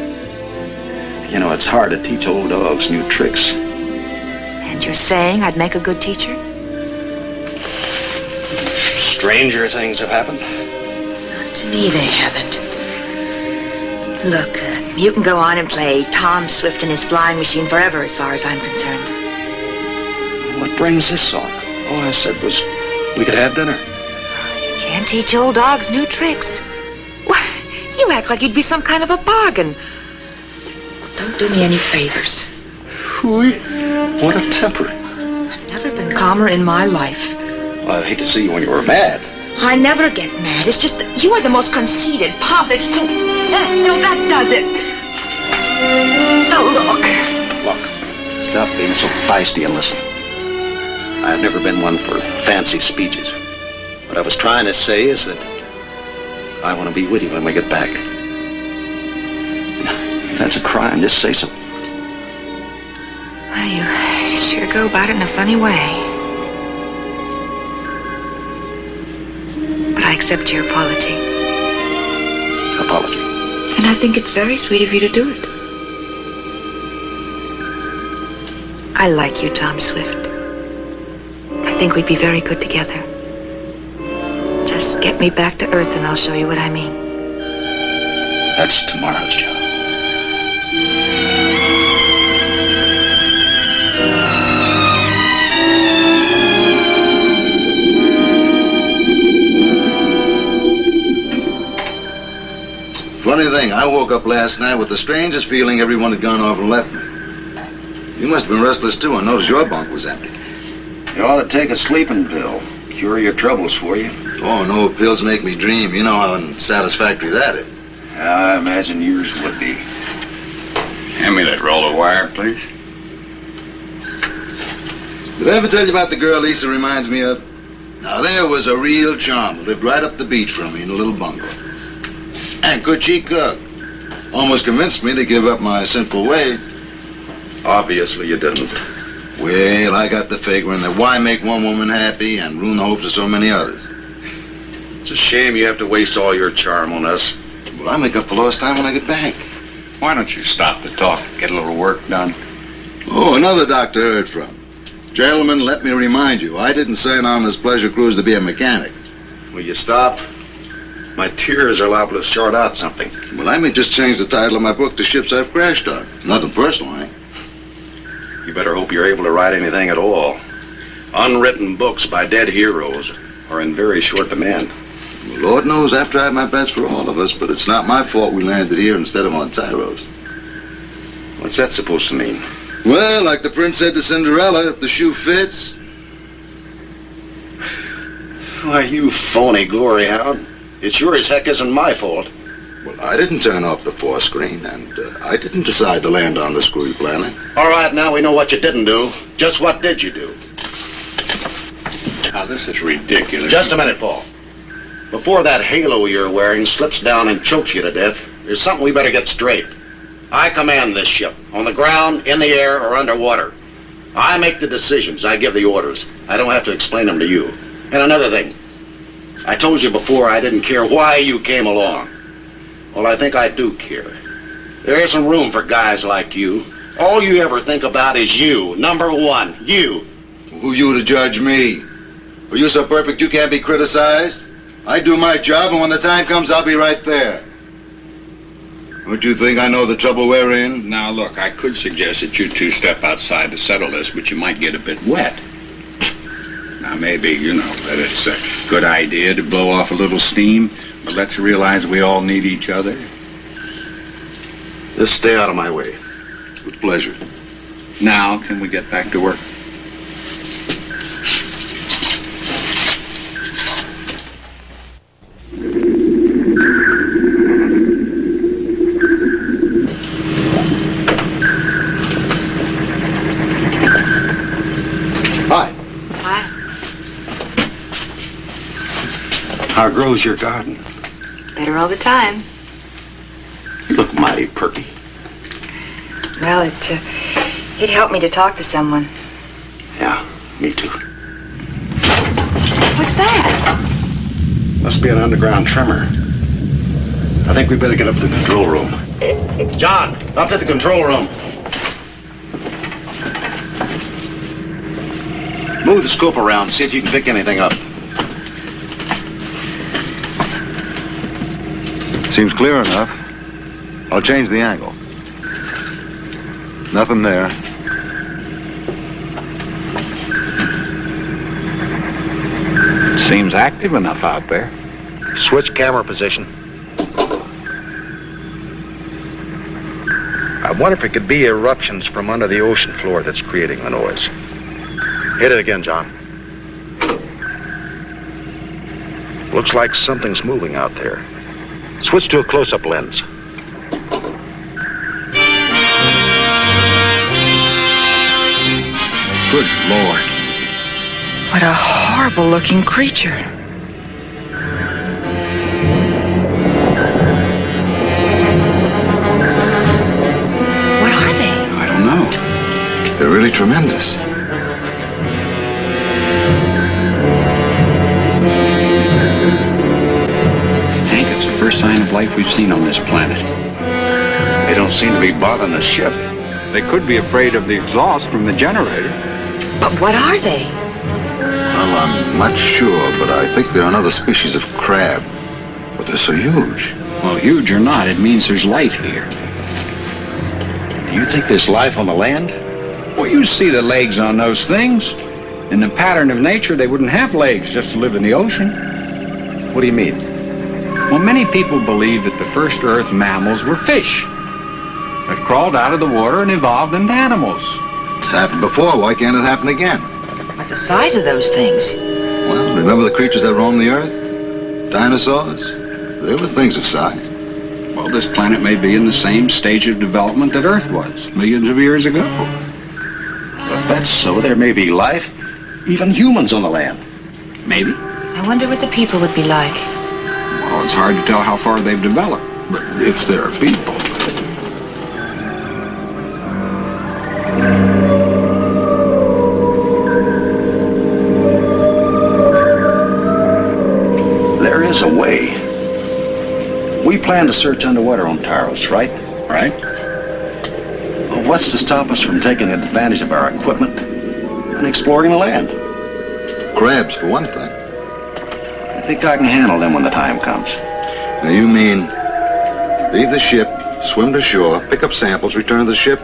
You know, it's hard to teach old dogs new tricks. And you're saying I'd make a good teacher? Stranger things have happened. Not to me, they haven't. Look, uh, you can go on and play Tom Swift and his flying machine forever, as far as I'm concerned. What brings this song? All I said was we could have dinner. You can't teach old dogs new tricks. You act like you'd be some kind of a bargain. Don't do me any favors. Hui, what a temper. I've never been calmer in my life. Well, I'd hate to see you when you were mad. I never get mad. It's just that you are the most conceited, pompous. No, that does it. Oh, look. Look, stop being so feisty and listen. I've never been one for fancy speeches. What I was trying to say is that I want to be with you when we get back. If that's a crime, just say so. Well, you sure go about it in a funny way. But I accept your apology. Apology? And I think it's very sweet of you to do it. I like you, Tom Swift. I think we'd be very good together. Just get me back to Earth and I'll show you what I mean. That's tomorrow's job. Funny thing, I woke up last night with the strangest feeling everyone had gone off and left me. You must have been restless too. I noticed your bunk was empty. You ought to take a sleeping pill. Cure your troubles for you. Oh, no, pills make me dream. You know how unsatisfactory that is. I imagine yours would be. Hand me that roll of wire, please. Did I ever tell you about the girl Lisa reminds me of? Now, there was a real charm. Lived right up the beach from me in a little bungalow. And could she cook? Almost convinced me to give up my sinful way. Obviously, you didn't. Well, I got the figure in that why make one woman happy and ruin the hopes of so many others? It's a shame you have to waste all your charm on us. Well, I'll make up for lost time when I get back. Why don't you stop the talk and get a little work done? Oh, another doctor I heard from. Gentlemen, let me remind you, I didn't sign on this pleasure cruise to be a mechanic. Will you stop? My tears are liable to short out something. Well, I may just change the title of my book to Ships I've Crashed On. Nothing personal, eh? You better hope you're able to write anything at all. Unwritten books by dead heroes are in very short demand. Well, Lord knows I've tried my best for all of us, but it's not my fault we landed here instead of on Tyros. What's that supposed to mean? Well, like the prince said to Cinderella, if the shoe fits... Why, you phony glory hound. It sure as heck isn't my fault. Well, I didn't turn off the four screen, and uh, I didn't decide to land on this cruise planet. All right, now we know what you didn't do. Just what did you do? Now, this is ridiculous. Just a minute, Paul. Before that halo you're wearing slips down and chokes you to death, there's something we better get straight. I command this ship, on the ground, in the air, or underwater. I make the decisions. I give the orders. I don't have to explain them to you. And another thing. I told you before I didn't care why you came along. Well, I think I do care. There isn't room for guys like you. All you ever think about is you. Number one, you. Who you to judge me? Are you so perfect you can't be criticized? I do my job, and when the time comes, I'll be right there. Don't you think I know the trouble we're in? Now, look, I could suggest that you two step outside to settle this, but you might get a bit wet. Now, maybe, you know, that it's a good idea to blow off a little steam, but let's realize we all need each other. Just stay out of my way. With pleasure. Now, can we get back to work? How grows your garden? Better all the time. You look mighty perky. Well, it, uh, it helped me to talk to someone. Yeah, me too. What's that? Must be an underground tremor. I think we better get up to the control room. John, up to the control room. Move the scope around, see if you can pick anything up. Seems clear enough. I'll change the angle. Nothing there. Seems active enough out there. Switch camera position. I wonder if it could be eruptions from under the ocean floor that's creating the noise. Hit it again, John. Looks like something's moving out there. Switch to a close-up lens. Good Lord. What a horrible-looking creature. What are they? I don't know. They're really tremendous. First sign of life we've seen on this planet. They don't seem to be bothering the ship. They could be afraid of the exhaust from the generator. But what are they? Well, I'm not sure, but I think they're another species of crab. But they're so huge. Well, huge or not, it means there's life here. Do you think there's life on the land? Well, you see the legs on those things. In the pattern of nature, they wouldn't have legs just to live in the ocean. What do you mean? Well, many people believe that the first Earth mammals were fish that crawled out of the water and evolved into animals. It's happened before. Why can't it happen again? But the size of those things. Well, remember the creatures that roamed the Earth? Dinosaurs? They were things of size. Well, this planet may be in the same stage of development that Earth was millions of years ago. If that's so, there may be life, even humans on the land. Maybe. I wonder what the people would be like. Well, it's hard to tell how far they've developed, but if there are people. There is a way. We plan to search underwater on Tyros, right? Right. Well, what's to stop us from taking advantage of our equipment and exploring the land? Crabs, for one thing. I think I can handle them when the time comes. Now, you mean leave the ship, swim to shore, pick up samples, return to the ship?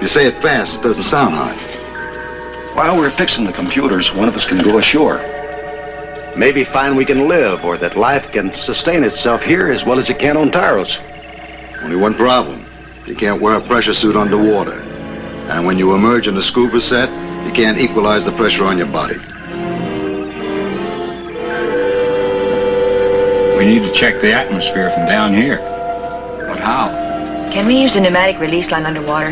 You say it fast, it doesn't sound hard. While we're fixing the computers, one of us can go ashore. Maybe find we can live, or that life can sustain itself here as well as it can on Tyros. Only one problem. You can't wear a pressure suit underwater. And when you emerge in a scuba set, you can't equalize the pressure on your body. We need to check the atmosphere from down here. But how? Can we use the pneumatic release line underwater?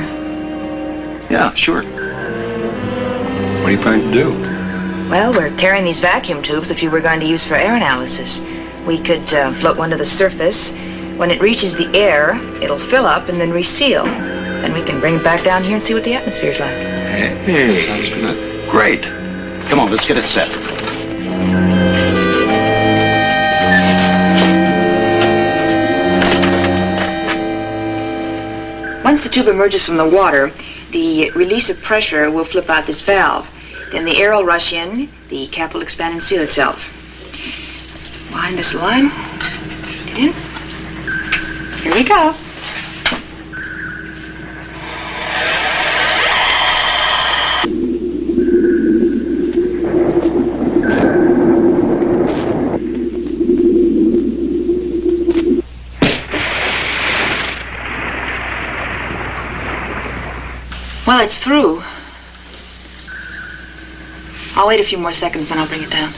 Yeah, sure. What are you planning to do? Well, we're carrying these vacuum tubes that we were going to use for air analysis. We could uh, float one to the surface. When it reaches the air, it'll fill up and then reseal. Then we can bring it back down here and see what the atmosphere's like. Hey, hey. Sounds good. Great. Come on, let's get it set. Once the tube emerges from the water, the release of pressure will flip out this valve. Then the air will rush in, the cap will expand and seal itself. Let's wind this line. Get in. Here we go. Well, it's through. I'll wait a few more seconds, then I'll bring it down.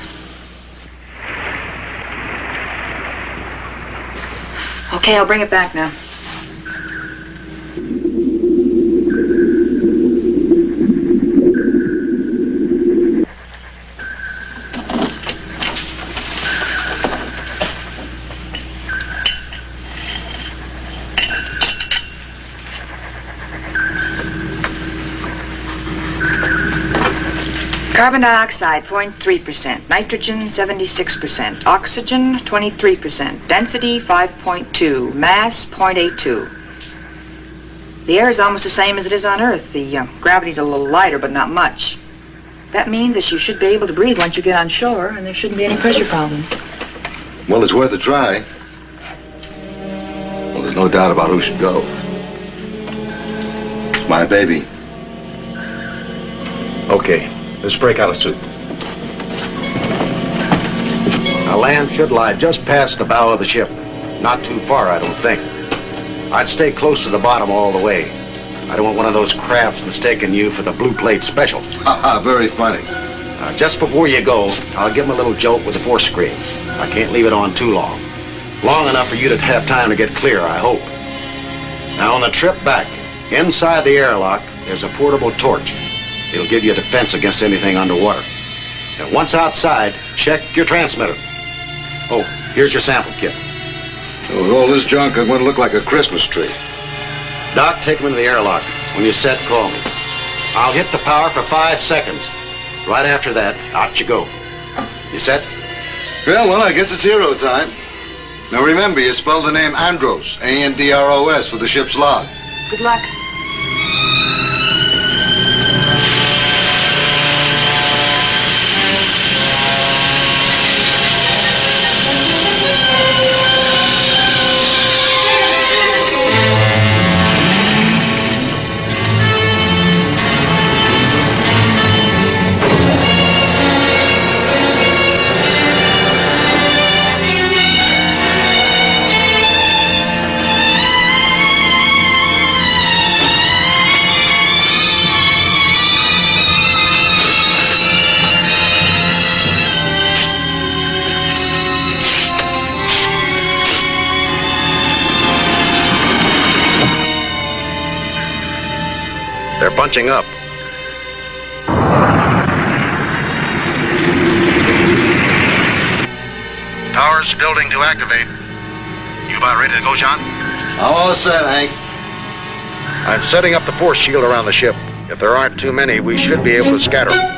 Okay, I'll bring it back now. Carbon dioxide, zero point three percent. Nitrogen, seventy-six percent. Oxygen, twenty-three percent. Density, five point two. Mass, zero point eight two. The air is almost the same as it is on Earth. The uh, gravity's a little lighter, but not much. That means that you should be able to breathe once you get on shore, and there shouldn't be any pressure problems. Well, it's worth a try. Well, there's no doubt about who should go. It's my baby. Okay. Let's break out a suit. Now, land should lie just past the bow of the ship. Not too far, I don't think. I'd stay close to the bottom all the way. I don't want one of those crabs mistaking you for the blue plate special. Ha ha, very funny. Now, just before you go, I'll give him a little jolt with the force screen. I can't leave it on too long. Long enough for you to have time to get clear, I hope. Now, on the trip back, inside the airlock, there's a portable torch. It'll give you a defense against anything underwater. Now, once outside, check your transmitter. Oh, here's your sample kit. So with all this junk, I'm going to look like a Christmas tree. Doc, take him into the airlock. When you're set, call me. I'll hit the power for five seconds. Right after that, out you go. You set? Well, well, I guess it's hero time. Now, remember, you spell the name Andros, A N D R O S, for the ship's log. Good luck. They're bunching up. Towers building to activate. You about ready to go, John? I'm all set, Hank. I'm setting up the force shield around the ship. If there aren't too many, we should be able to scatter them.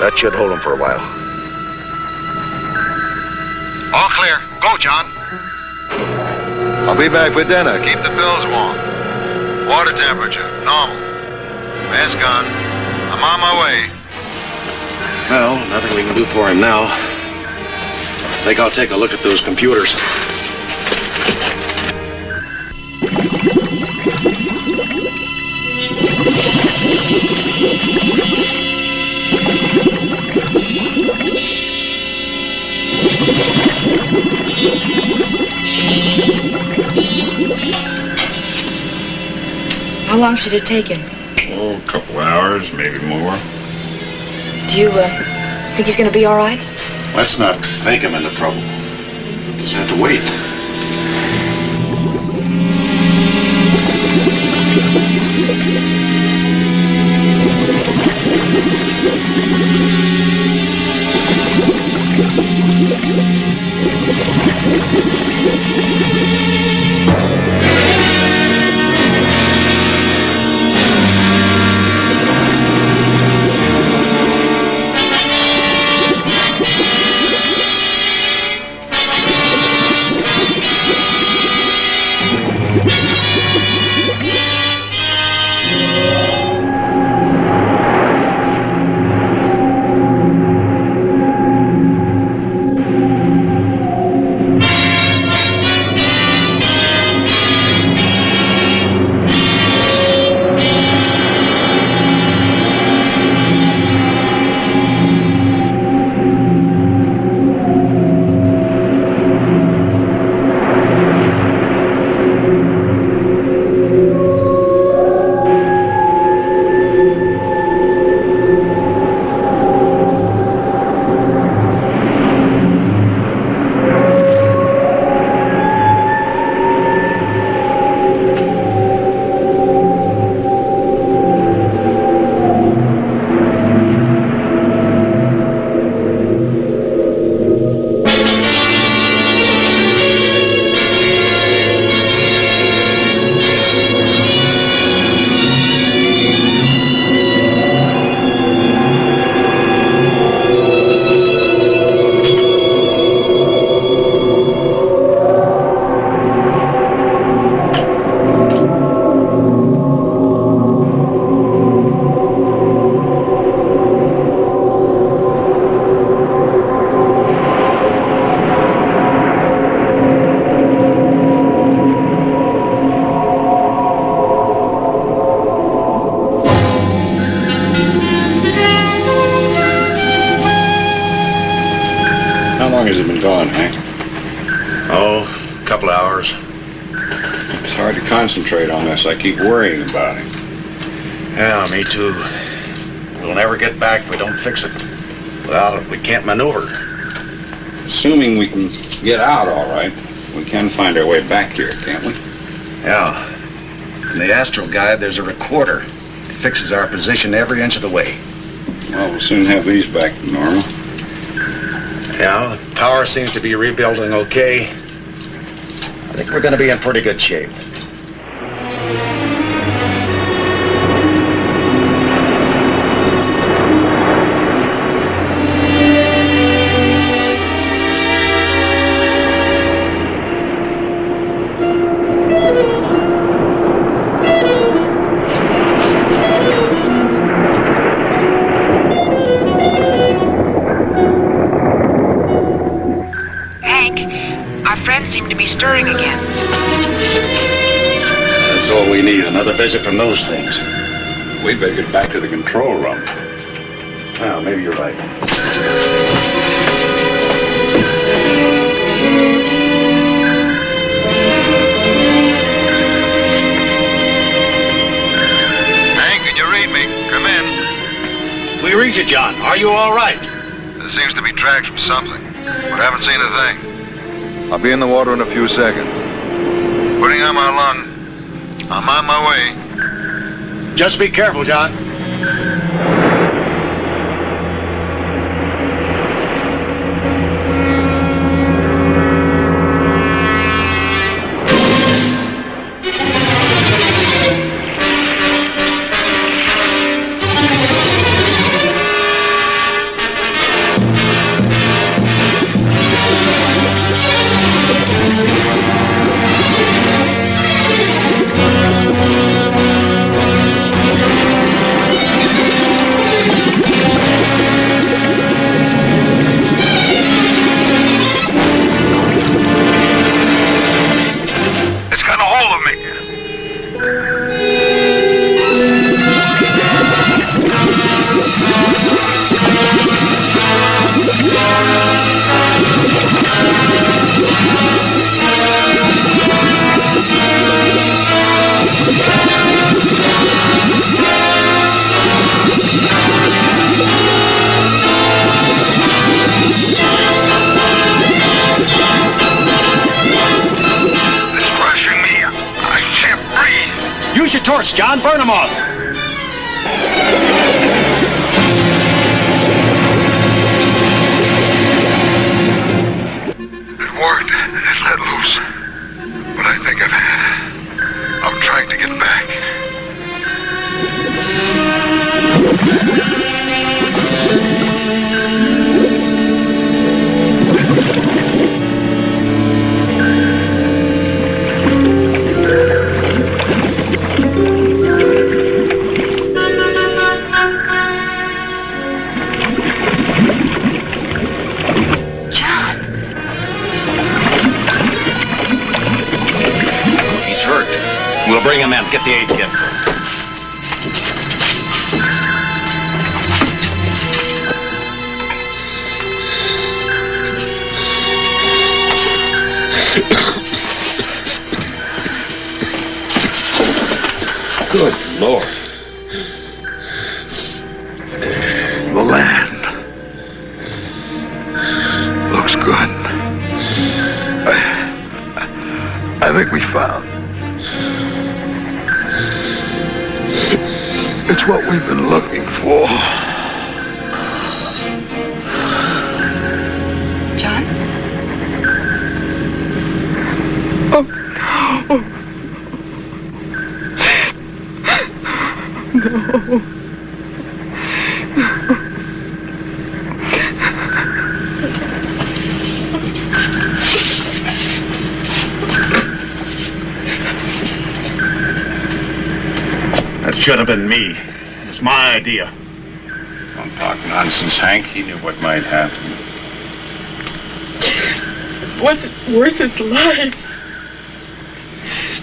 That should hold them for a while. All clear. Go, John. I'll be back for dinner. Keep the bills warm. Water temperature, normal. Man's gone. I'm on my way. Well, nothing we can do for him now. I think I'll take a look at those computers. How long should it take him? Oh, a couple hours, maybe more. Do you uh, think he's going to be all right? Let's not fake him into trouble. Just have to wait. long has it been gone, Hank? Oh, a couple of hours. It's hard to concentrate on this. I keep worrying about it. Yeah, me too. We'll never get back if we don't fix it. Without it, we can't maneuver. Assuming we can get out all right, we can find our way back here, can't we? Yeah. In the astral guide, there's a recorder. It fixes our position every inch of the way. Well, we'll soon have these back to normal. Yeah, the power seems to be rebuilding okay. I think we're going to be in pretty good shape. From those things. We'd better get back to the control room. Well, maybe you're right. Hank, can you read me? Come in. We read you, John. Are you all right? There seems to be tracks from something, but I haven't seen a thing. I'll be in the water in a few seconds. Putting on my lung. I'm on my way. Just be careful, John. Should have been me. It was my idea. Don't talk nonsense, Hank. He knew what might happen. It wasn't worth his life.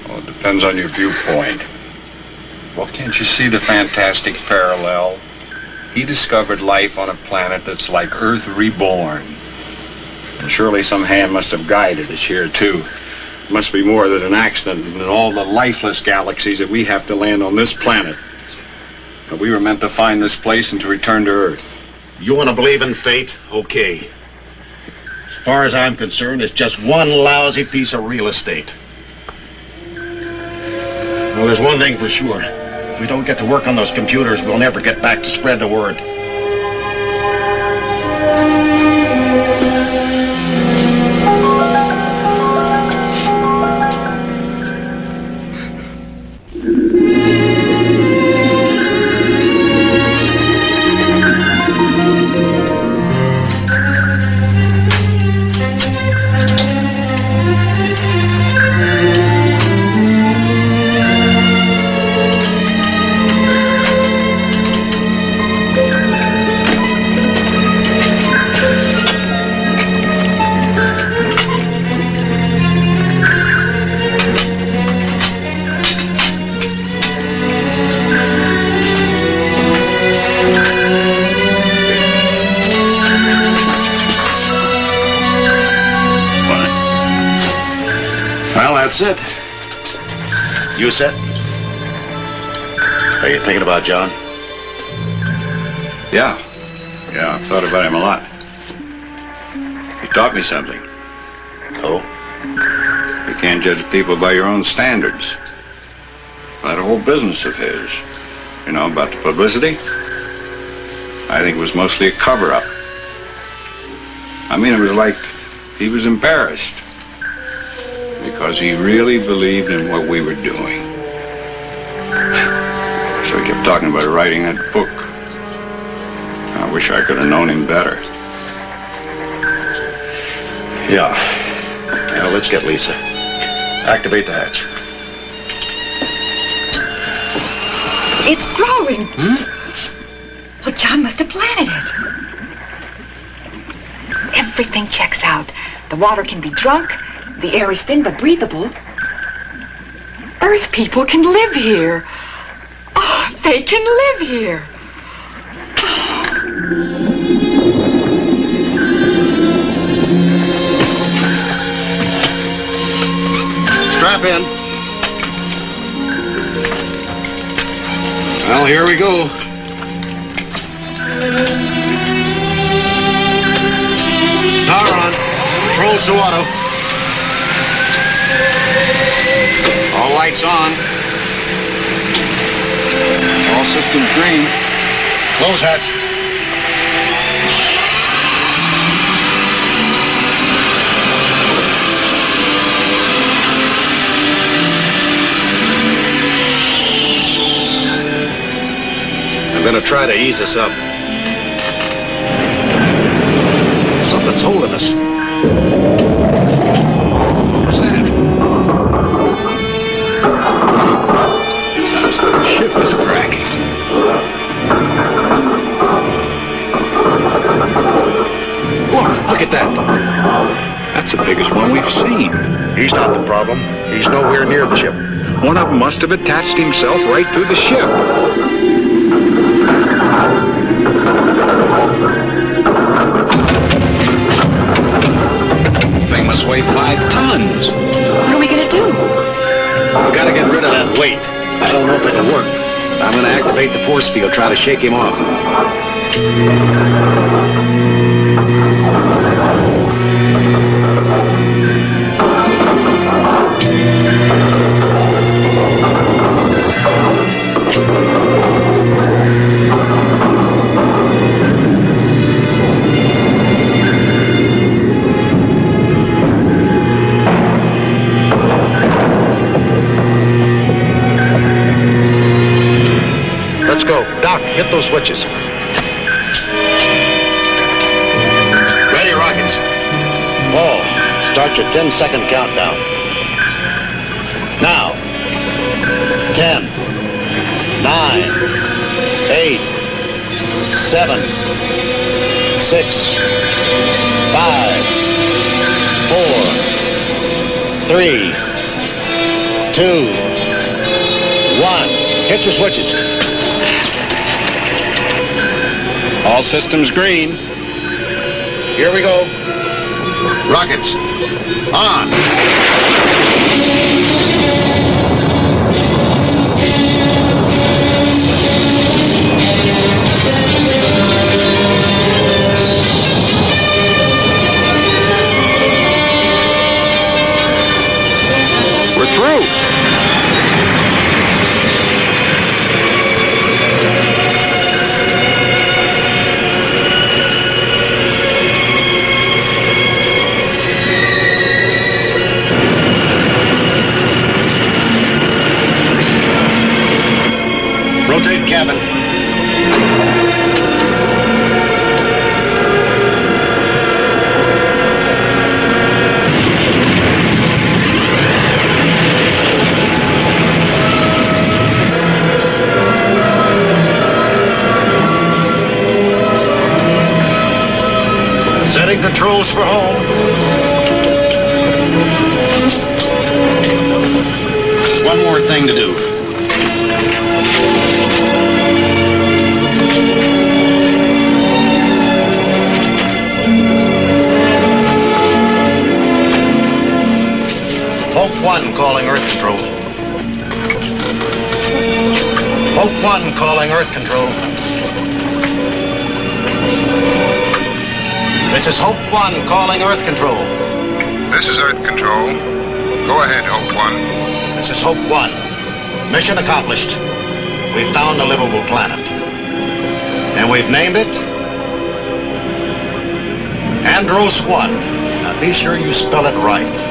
Well, it depends on your viewpoint. Well, can't you see the fantastic parallel? He discovered life on a planet that's like Earth reborn. And surely some hand must have guided us here, too. It must be more than an accident in all the lifeless galaxies that we have to land on this planet. But we were meant to find this place and to return to Earth. You want to believe in fate? Okay. As far as I'm concerned, it's just one lousy piece of real estate. Well, there's one thing for sure. If we don't get to work on those computers, we'll never get back to spread the word. That's it. You set? Are you thinking about John? Yeah. Yeah, I've thought about him a lot. He taught me something. Oh? You can't judge people by your own standards. That whole business of his, you know, about the publicity, I think it was mostly a cover-up. I mean, it was like he was embarrassed. Because he really believed in what we were doing. So he kept talking about writing that book. I wish I could have known him better. Yeah. Now let's get Lisa. Activate the hatch. It's growing. Hmm? Well, John must have planted it. Everything checks out. The water can be drunk. The air is thin but breathable. Earth people can live here. Oh, they can live here. Strap in. Well, here we go. Power on. Controls to auto. All lights on. All systems green. Close hatch. I'm gonna try to ease us up. Something's holding us. What's that? The ship is cracking. Look, look at that. That's the biggest one we've seen. He's not the problem. He's nowhere near the ship. One of them must have attached himself right to the ship. The thing must weigh five tons. What are we going to do? We've got to get rid of that weight. I don't know if it'll work. I'm going to activate the force field, try to shake him off. Hit those switches. Ready, rockets. Paul, start your ten second countdown. Now. ten, nine, eight, seven, six, five, four, three, two, one. Hit your switches. All systems green. Here we go. Rockets, on! Rotate cabin. Setting controls for home. One more thing to do. Hope One calling Earth Control. Hope One calling Earth Control. This is Hope One calling Earth Control. This is Earth Control. Go ahead, Hope One. This is Hope One. Mission accomplished. We've found a livable planet. And we've named it Andros One. Now be sure you spell it right.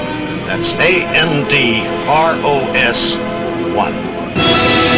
That's A N D R O S one.